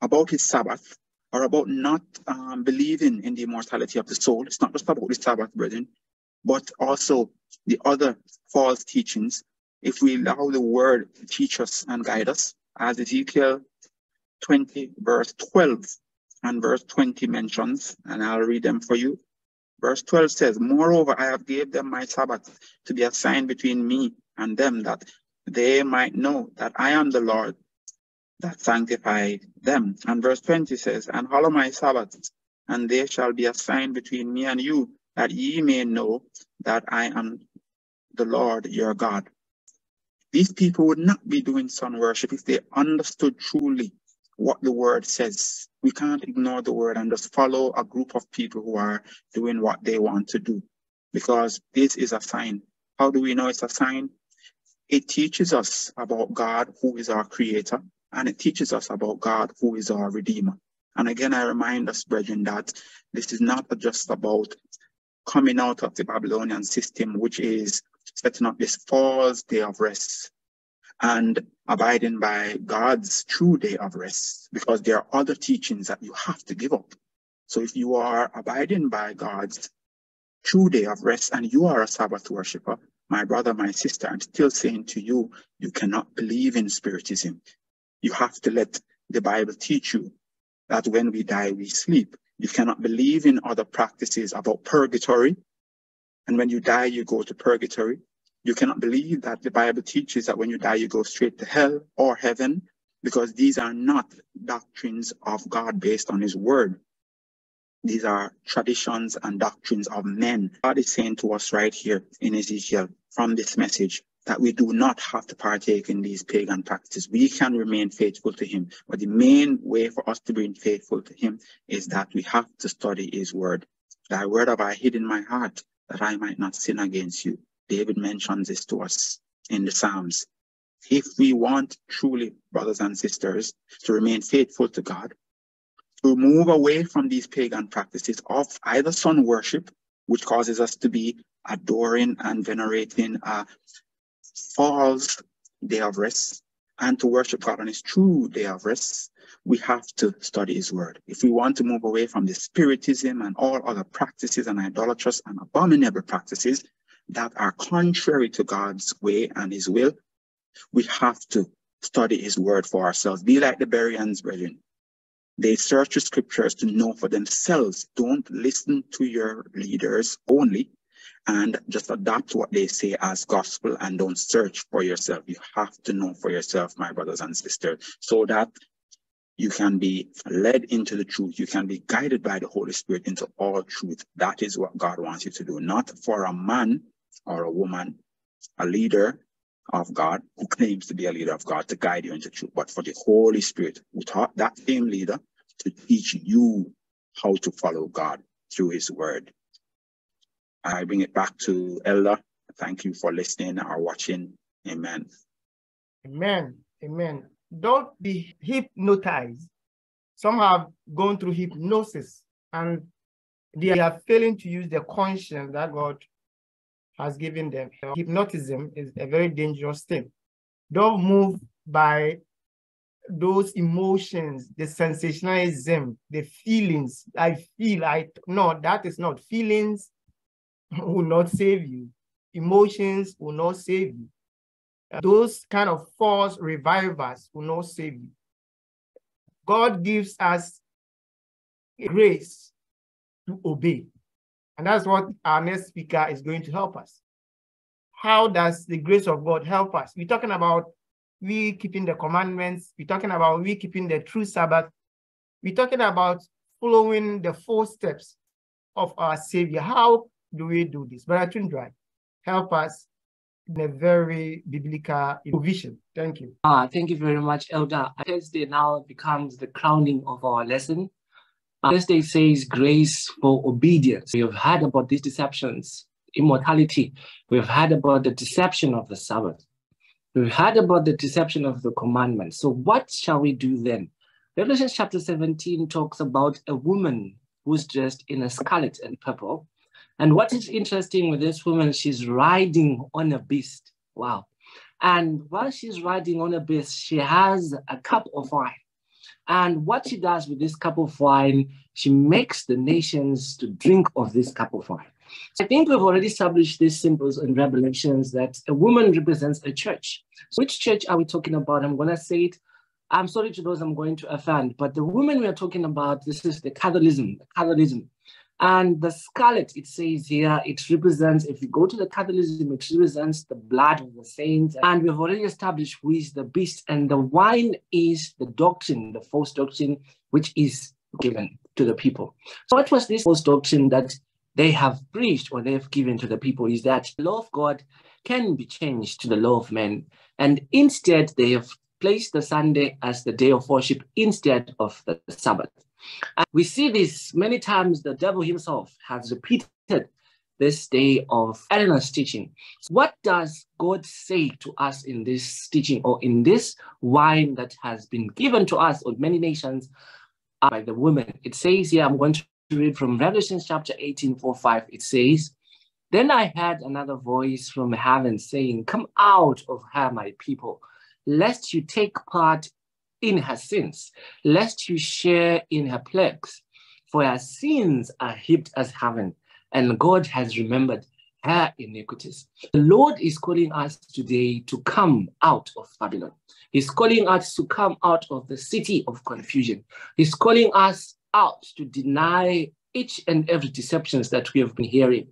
about his Sabbath, or about not believing in the immortality of the soul. It's not just about the Sabbath, brethren, but also the other false teachings. If we allow the word to teach us and guide us, as Ezekiel 20, verse 12 and verse 20 mentions, and I'll read them for you. Verse 12 says, moreover, I have gave them my Sabbath to be a sign between me and them, that they might know that I am the Lord that sanctified them. And verse 20 says, and hallow my Sabbaths, and they shall be a sign between me and you, that ye may know that I am the Lord your God. These people would not be doing sun worship if they understood truly what the word says. We can't ignore the word and just follow a group of people who are doing what they want to do, because this is a sign. How do we know it's a sign? It teaches us about God, who is our creator, and it teaches us about God, who is our Redeemer. And again, I remind us, brethren, that this is not just about coming out of the Babylonian system, which is setting up this false day of rest and abiding by God's true day of rest, because there are other teachings that you have to give up. So if you are abiding by God's true day of rest and you are a Sabbath worshiper, my brother, my sister, I'm still saying to you, you cannot believe in spiritism. You have to let the Bible teach you that when we die, we sleep. You cannot believe in other practices about purgatory, and when you die, you go to purgatory. You cannot believe that the Bible teaches that when you die, you go straight to hell or heaven, because these are not doctrines of God based on his word. These are traditions and doctrines of men. God is saying to us right here in Ezekiel from this message that we do not have to partake in these pagan practices. We can remain faithful to him. But the main way for us to be faithful to him is that we have to study his word. Thy word have I hid in my heart, that I might not sin against you. David mentions this to us in the Psalms. If we want truly, brothers and sisters, to remain faithful to God, to move away from these pagan practices of either sun worship, which causes us to be adoring and venerating a false day of rest, and to worship God on his true day of rest, we have to study his word. If we want to move away from the spiritism and all other practices and idolatrous and abominable practices, that are contrary to God's way and his will, we have to study his word for ourselves. Be like the Bereans, brethren. They search the scriptures to know for themselves. Don't listen to your leaders only and just adopt what they say as gospel and don't search for yourself. You have to know for yourself, my brothers and sisters, so that you can be led into the truth. You can be guided by the Holy Spirit into all truth. That is what God wants you to do, not for a man or a woman, a leader of God who claims to be a leader of God to guide you into truth, but for the Holy Spirit who taught that same leader to teach you how to follow God through his word. I bring it back to Elder. Thank you for listening or watching. Amen. Amen. Amen. Don't be hypnotized. Some have gone through hypnosis and they are failing to use the conscience that God has given them. Hypnotism is a very dangerous thing. Don't move by those emotions, the sensationalism, the feelings. No, that is not. Feelings will not save you. Emotions will not save you. Those kind of false revivers will not save you. God gives us grace to obey. And that's what our next speaker is going to help us. How does the grace of God help us? We're talking about we keeping the commandments. We're talking about we keeping the true Sabbath. We're talking about following the four steps of our Savior. How do we do this? Brother Chundrai, help us. A very biblical provision. Thank you. Thank you very much, Elder. Thursday now becomes the crowning of our lesson. Thursday says grace for obedience. We have heard about these deceptions, immortality. We have heard about the deception of the Sabbath. We've heard about the deception of the commandments. So what shall we do then? Revelation chapter 17 talks about a woman who's dressed in a scarlet and purple. And what is interesting with this woman, she's riding on a beast. Wow. And while she's riding on a beast, she has a cup of wine. And what she does with this cup of wine, she makes the nations to drink of this cup of wine. So I think we've already established these symbols in Revelations that a woman represents a church. So which church are we talking about? I'm going to say it. I'm sorry to those I'm going to offend, but the woman we are talking about, this is the Catholicism. And the scarlet, it says here, it represents, if you go to the Catholicism, it represents the blood of the saints. And we've already established who is the beast. And the wine is the doctrine, the false doctrine, which is given to the people. So what was this false doctrine that they have preached or they've given to the people is that the law of God can be changed to the law of men. And instead, they have placed the Sunday as the day of worship instead of the Sabbath. And we see this many times. The devil himself has repeated this day of Eleanor's teaching. So what does God say to us in this teaching or in this wine that has been given to us or many nations by the woman? It says here, I'm going to read from Revelation chapter 18:4-5. It says, "Then I heard another voice from heaven saying, 'Come out of her, my people, lest you take part in her sins, lest you share in her plagues, for her sins are heaped as heaven, and God has remembered her iniquities.'" The Lord is calling us today to come out of Babylon. He's calling us to come out of the city of confusion. He's calling us out to deny each and every deceptions that we have been hearing.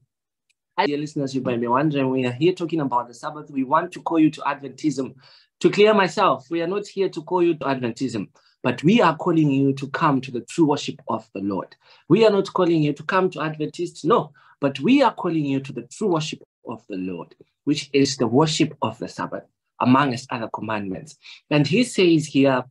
Dear listeners, you might be wondering, we are here talking about the Sabbath. We want to call you to Adventism. To clear myself, we are not here to call you to Adventism, but we are calling you to come to the true worship of the Lord. We are not calling you to come to Adventists, no, but we are calling you to the true worship of the Lord, which is the worship of the Sabbath, amongst other commandments. And he says here,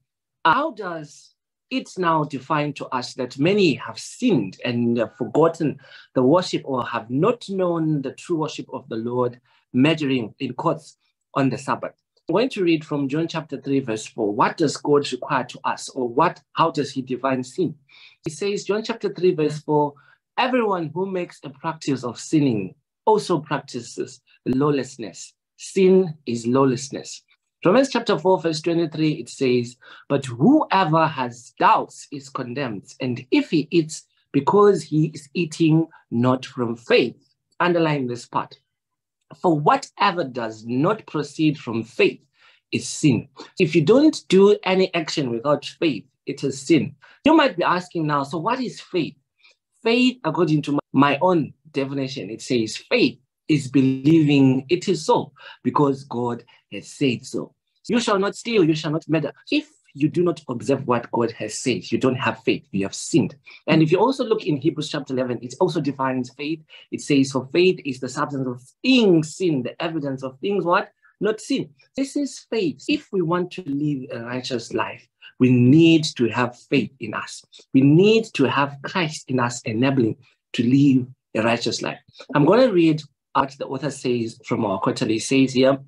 how does it now define to us that many have sinned and have forgotten the worship or have not known the true worship of the Lord, measuring in courts on the Sabbath? I'm going to read from John chapter 3:4. What does God require to us, or how does he define sin? He says, John chapter 3:4, "Everyone who makes a practice of sinning also practices lawlessness. Sin is lawlessness." Romans chapter 4:23, it says, "But whoever has doubts is condemned, and if he eats, because he is eating not from faith." Underline this part. For whatever does not proceed from faith is sin. If you don't do any action without faith, it is sin. You might be asking now, so what is faith? Faith, according to my own definition, it says faith is believing it is so because God has said so. You shall not steal, you shall not murder. If you do not observe what God has said, you don't have faith, you have sinned. And if you also look in Hebrews chapter 11, it also defines faith. It says, for faith is the substance of things seen, the evidence of things what? Not seen. This is faith. If we want to live a righteous life, we need to have faith in us. We need to have Christ in us enabling to live a righteous life. I'm going to read what the author says from our quarterly. He says here,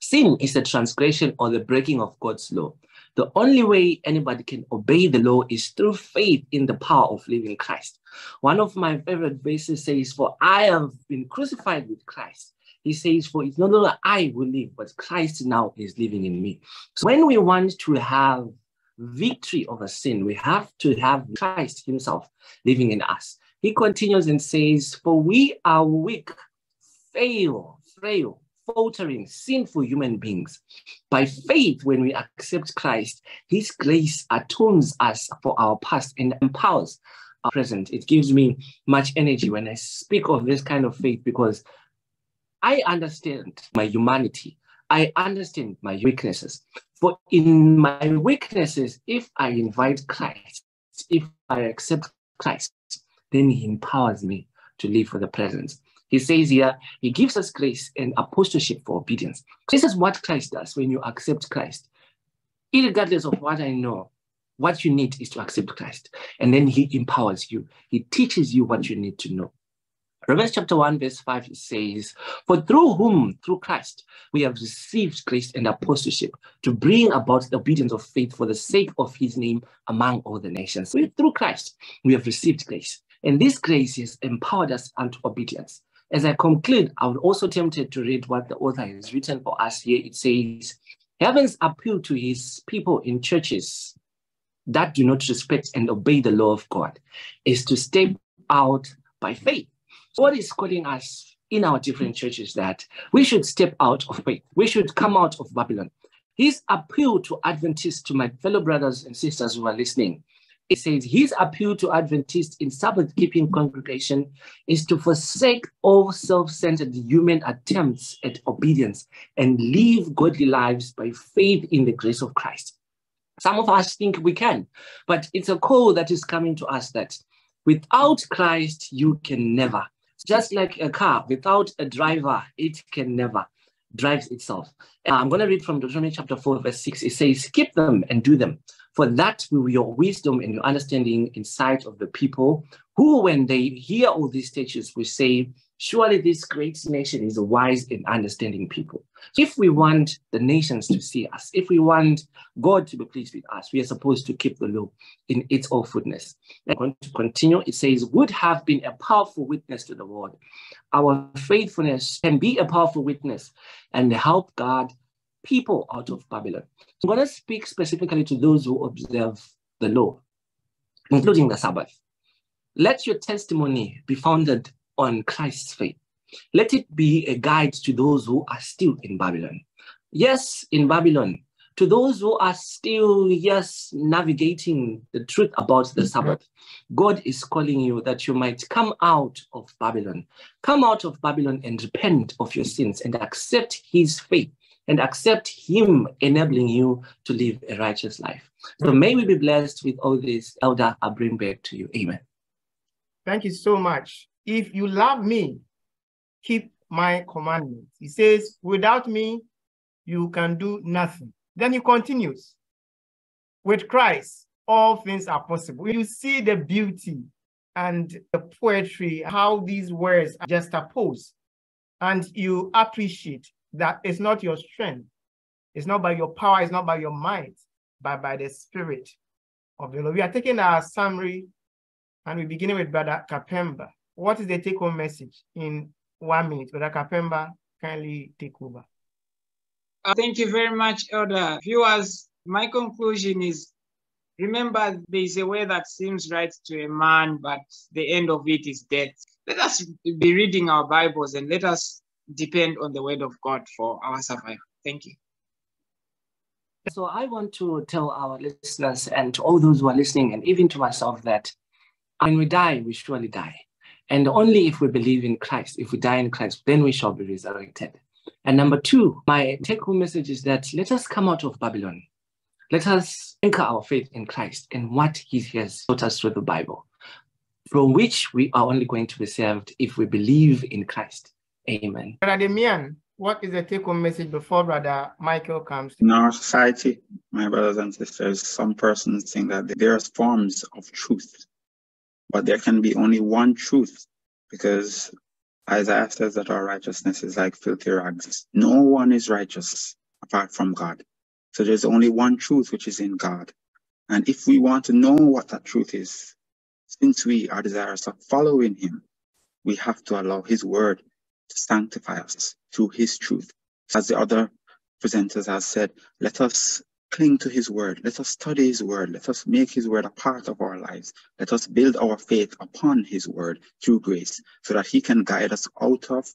sin is the transgression or the breaking of God's law. The only way anybody can obey the law is through faith in the power of living Christ. One of my favorite verses says, for I have been crucified with Christ. He says, for it's no longer I who live, but Christ now is living in me. So when we want to have victory over sin, we have to have Christ himself living in us. He continues and says, for we are weak, frail, faltering, sinful human beings. By faith, when we accept Christ, his grace atones us for our past and empowers our present. It gives me much energy when I speak of this kind of faith, because I understand my humanity. I understand my weaknesses. For in my weaknesses, if I invite Christ, if I accept Christ, then he empowers me to live for the present. He says here, he gives us grace and apostleship for obedience. This is what Christ does when you accept Christ. Irregardless of what I know, what you need is to accept Christ. And then he empowers you. He teaches you what you need to know. Romans chapter 1, verse 5, it says, for through whom, through Christ, we have received grace and apostleship to bring about the obedience of faith for the sake of his name among all the nations. So through Christ, we have received grace. And this grace has empowered us unto obedience. As I conclude, I was also tempted to read what the author has written for us here. It says, heaven's appeal to his people in churches that do not respect and obey the law of God is to step out by faith. God is calling us in our different churches that we should step out of faith. We should come out of Babylon. His appeal to Adventists, to my fellow brothers and sisters who are listening, it says his appeal to Adventists in Sabbath-keeping congregation is to forsake all self-centered human attempts at obedience and live godly lives by faith in the grace of Christ. Some of us think we can, but it's a call that is coming to us that without Christ, you can never. Just like a car, without a driver, it can never drive itself. And I'm going to read from Deuteronomy chapter 4, verse 6. It says, keep them and do them. For that will be your wisdom and your understanding in sight of the people who, when they hear all these statutes, will say, surely this great nation is a wise and understanding people. If we want the nations to see us, if we want God to be pleased with us, we are supposed to keep the law in its all fullness. I'm going to continue. It says, would have been a powerful witness to the world. Our faithfulness can be a powerful witness and help God people out of Babylon. I'm going to speak specifically to those who observe the law, including the Sabbath. Let your testimony be founded on Christ's faith. Let it be a guide to those who are still in Babylon. Yes, in Babylon, to those who are still, yes, navigating the truth about the Sabbath, God is calling you that you might come out of Babylon. Come out of Babylon and repent of your sins and accept his faith, and accept him enabling you to live a righteous life. So may we be blessed with all this. Elder, I bring back to you. Amen. Thank you so much. If you love me, keep my commandments. He says, without me, you can do nothing. Then he continues, with Christ, all things are possible. You see the beauty and the poetry, how these words are just opposed, and you appreciate that it's not your strength, it's not by your power, it's not by your might, but by the Spirit of the Lord. We are taking our summary and we're beginning with Brother Kapemba. What is the take-home message in 1 minute? Brother Kapemba, kindly take over. Thank you very much, Elder. Viewers, my conclusion is, remember there is a way that seems right to a man, but the end of it is death. Let us be reading our Bibles and let us depend on the word of God for our survival. Thank you. So I want to tell our listeners and all those who are listening, and even to myself, that when we die, we surely die. And only if we believe in Christ, if we die in Christ, then we shall be resurrected. And number two, my take-home message is that let us come out of Babylon. Let us anchor our faith in Christ and what he has taught us through the Bible, from which we are only going to be saved if we believe in Christ. Amen. Brother Demian, what is the take-home message before Brother Michael comes? In our society, my brothers and sisters, some persons think that there are forms of truth, but there can be only one truth, because Isaiah says that our righteousness is like filthy rags. No one is righteous apart from God. So there's only one truth, which is in God. And if we want to know what that truth is, since we are desirous of following him, we have to allow his word to sanctify us through his truth. As the other presenters have said, let us cling to his word. Let us study his word. Let us make his word a part of our lives. Let us build our faith upon his word through grace, so that he can guide us out of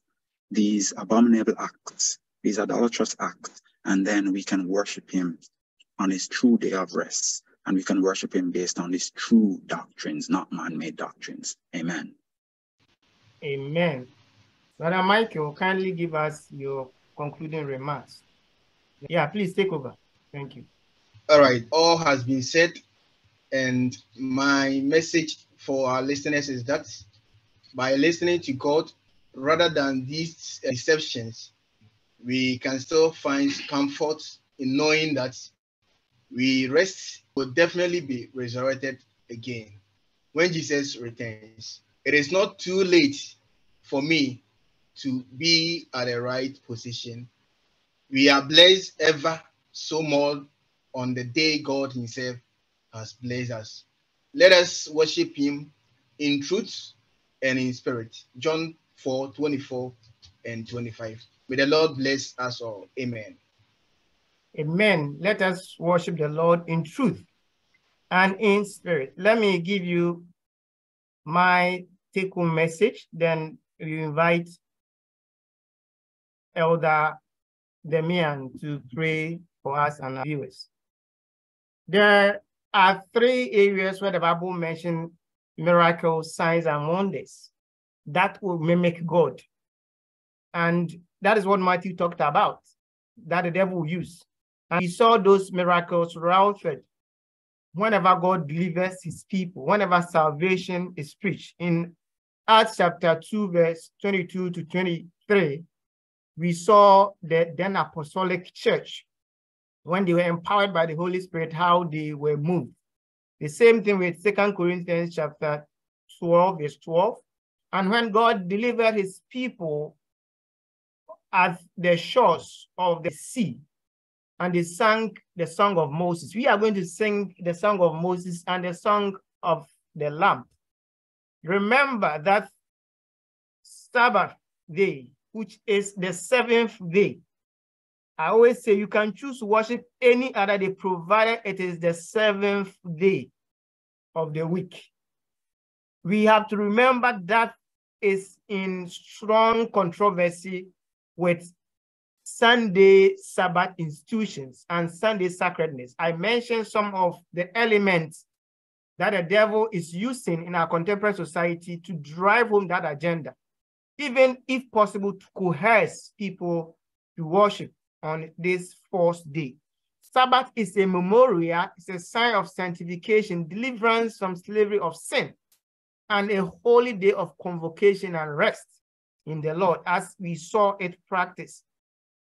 these abominable acts, these idolatrous acts, and then we can worship him on his true day of rest. And we can worship him based on his true doctrines, not man-made doctrines. Amen. Amen. Brother Michael, kindly give us your concluding remarks. Yeah, please take over. Thank you. All right. All has been said. And my message for our listeners is that by listening to God, rather than these exceptions, we can still find comfort in knowing that we rest will definitely be resurrected again when Jesus returns. It is not too late for me to be at the right position. We are blessed ever so more on the day God himself has blessed us. Let us worship him in truth and in spirit. John 4:24 and 25. May the Lord bless us all. Amen. Amen. Let us worship the Lord in truth and in spirit. Let me give you my take-home message. Then we invite Elder Demian to pray for us and our viewers. There are three areas where the Bible mentions miracles, signs, and wonders that will mimic God. And that is what Matthew talked about, that the devil will use. And he saw those miracles routed whenever God delivers his people, whenever salvation is preached. In Acts chapter 2, verse 22 to 23, we saw the then apostolic church, when they were empowered by the Holy Spirit, how they were moved. The same thing with 2 Corinthians chapter 12, verse 12. And when God delivered his people at the shores of the sea, and they sang the song of Moses. We are going to sing the song of Moses and the song of the Lamb. Remember that Sabbath day, which is the seventh day. I always say you can choose to worship any other day, provided it is the seventh day of the week. We have to remember that is in strong controversy with Sunday Sabbath institutions and Sunday sacredness. I mentioned some of the elements that the devil is using in our contemporary society to drive home that agenda, even if possible to coerce people to worship on this fourth day. Sabbath is a memorial, it's a sign of sanctification, deliverance from slavery of sin, and a holy day of convocation and rest in the Lord, as we saw it practiced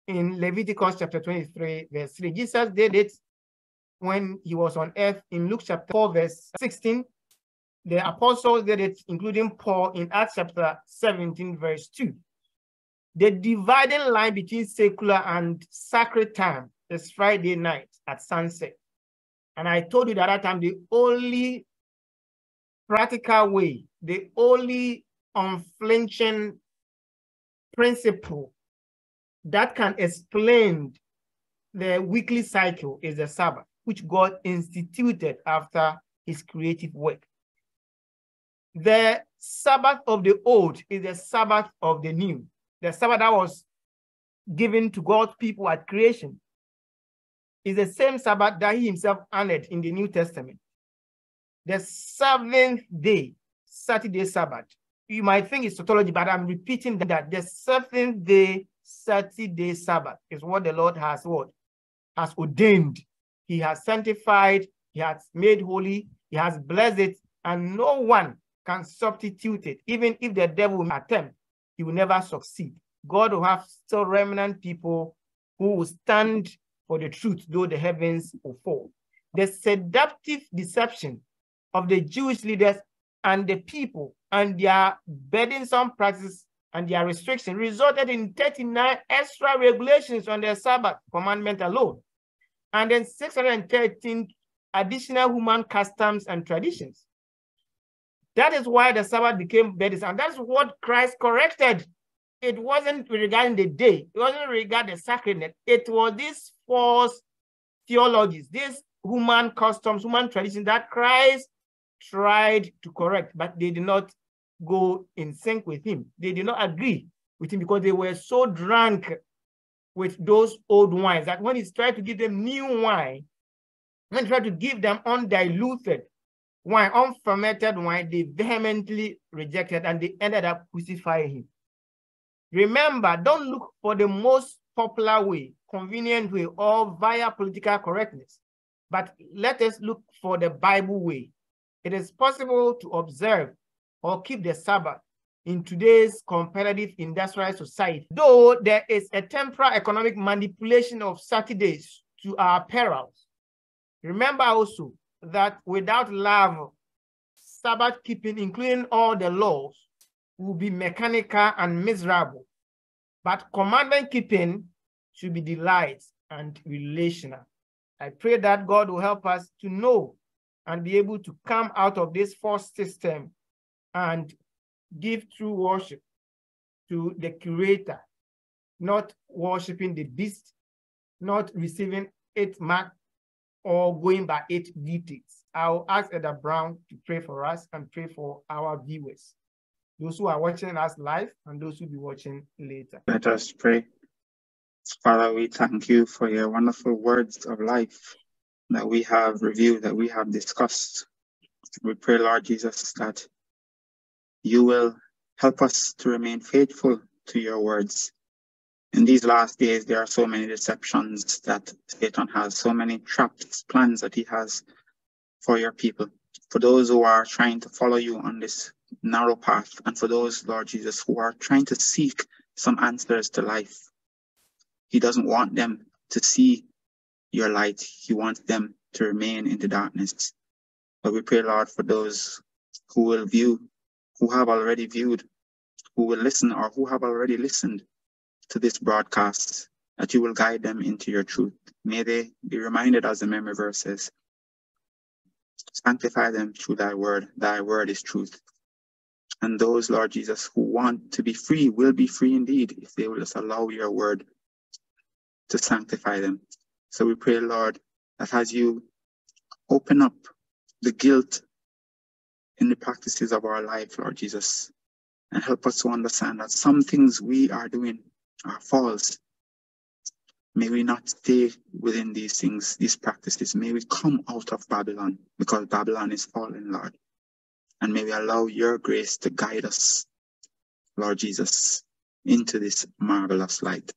in Leviticus chapter 23, verse 3. Jesus did it when he was on earth in Luke chapter 4, verse 16. The apostles did it, including Paul, in Acts chapter 17, verse 2. The dividing line between secular and sacred time is Friday night at sunset. And I told you that at that time, the only practical way, the only unflinching principle that can explain the weekly cycle is the Sabbath, which God instituted after his creative work. The Sabbath of the old is the Sabbath of the new. the Sabbath that was given to God's people at creation is the same Sabbath that he himself honored in the New Testament. The seventh day, Saturday Sabbath. You might think it's tautology, but I'm repeating that. The seventh day, Saturday Sabbath is what the Lord has what? Has ordained. He has sanctified, he has made holy, he has blessed it, and no one can substitute it. Even if the devil will attempt, he will never succeed. God will have still remnant people who will stand for the truth, though the heavens will fall. The seductive deception of the Jewish leaders and the people and their burdensome practices and their restriction resulted in 39 extra regulations on the Sabbath commandment alone, and then 613 additional human customs and traditions. That is why the Sabbath became burdensome, and that's what Christ corrected. It wasn't regarding the day. It wasn't regarding the sacrament. It was these false theologies, these human customs, human traditions that Christ tried to correct, but they did not go in sync with him. They did not agree with him because they were so drunk with those old wines that when he tried to give them new wine, when he tried to give them undiluted wine, unfermented wine, they vehemently rejected and they ended up crucifying him. Remember, don't look for the most popular way, convenient way, or via political correctness, but let us look for the Bible way. It is possible to observe or keep the Sabbath in today's competitive industrial society, though there is a temporal economic manipulation of Saturdays to our perils. Remember also that without love, Sabbath keeping, including all the laws, will be mechanical and miserable, but commandment keeping should be delight and relational. I pray that God will help us to know and be able to come out of this false system and give true worship to the Creator, not worshiping the beast, not receiving its mark or going by its dictates. I'll ask Edward Brown to pray for us and pray for our viewers, those who are watching us live and those who will be watching later. Let us pray. Father, we thank you for your wonderful words of life that we have reviewed, that we have discussed. We pray, Lord Jesus, that you will help us to remain faithful to your words. In these last days, there are so many deceptions that Satan has, so many traps, plans that he has for your people, for those who are trying to follow you on this narrow path, and for those, Lord Jesus, who are trying to seek some answers to life. He doesn't want them to see your light. He wants them to remain in the darkness. But we pray, Lord, for those who will view, who have already viewed, who will listen, or who have already listened to this broadcast, that you will guide them into your truth. May they be reminded, as the memory verse says, sanctify them through thy word is truth. And those, Lord Jesus, who want to be free will be free indeed if they will just allow your word to sanctify them. So we pray, Lord, that as you open up the guilt in the practices of our life, Lord Jesus, and help us to understand that some things we are doing are false. May we not stay within these things, these practices. May we come out of Babylon, because Babylon is fallen, Lord. And may we allow your grace to guide us, Lord Jesus, into this marvelous light.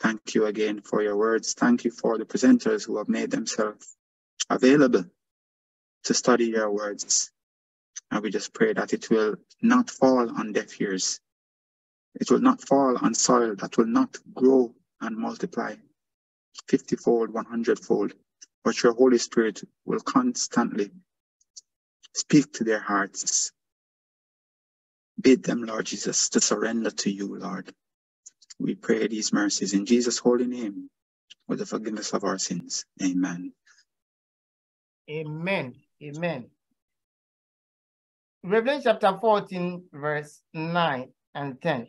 Thank you again for your words. Thank you for the presenters who have made themselves available to study your words. And we just pray that it will not fall on deaf ears. It will not fall on soil that will not grow and multiply 50-fold, 100-fold. But your Holy Spirit will constantly speak to their hearts. Bid them, Lord Jesus, to surrender to you, Lord. We pray these mercies in Jesus' holy name, for the forgiveness of our sins. Amen. Amen. Amen. Revelation chapter 14, verse 9 and 10.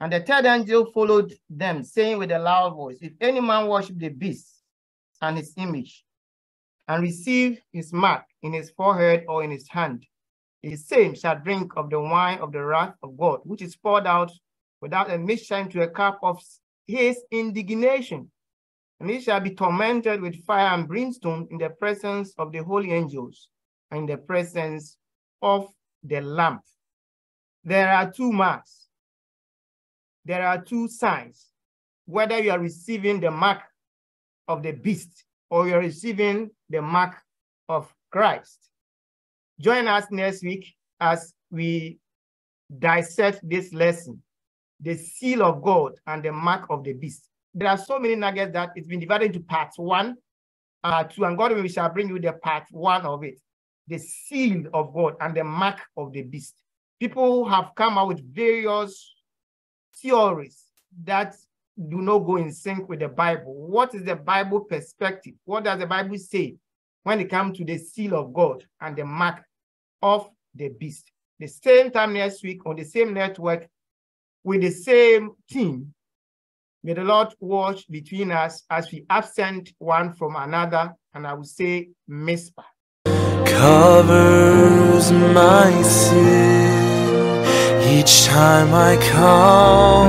And the third angel followed them, saying with a loud voice, if any man worship the beast and his image, and receive his mark in his forehead or in his hand, the same shall drink of the wine of the wrath of God, which is poured out without admission to a cup of his indignation, and he shall be tormented with fire and brimstone in the presence of the holy angels and in the presence of the Lamb. There are two marks. There are two signs, whether you are receiving the mark of the beast or you are receiving the mark of Christ. Join us next week as we dissect this lesson, the seal of God and the mark of the beast. There are so many nuggets that it's been divided into parts one, two, and God, we shall bring you the part one of it, the seal of God and the mark of the beast. People have come out with various theories that do not go in sync with the Bible. What is the Bible perspective? What does the Bible say when it comes to the seal of God and the mark of the beast? The same time next week on the same network with the same team. May the Lord watch between us as we absent one from another, and I will say Mizpah. Covers my sin each time I come.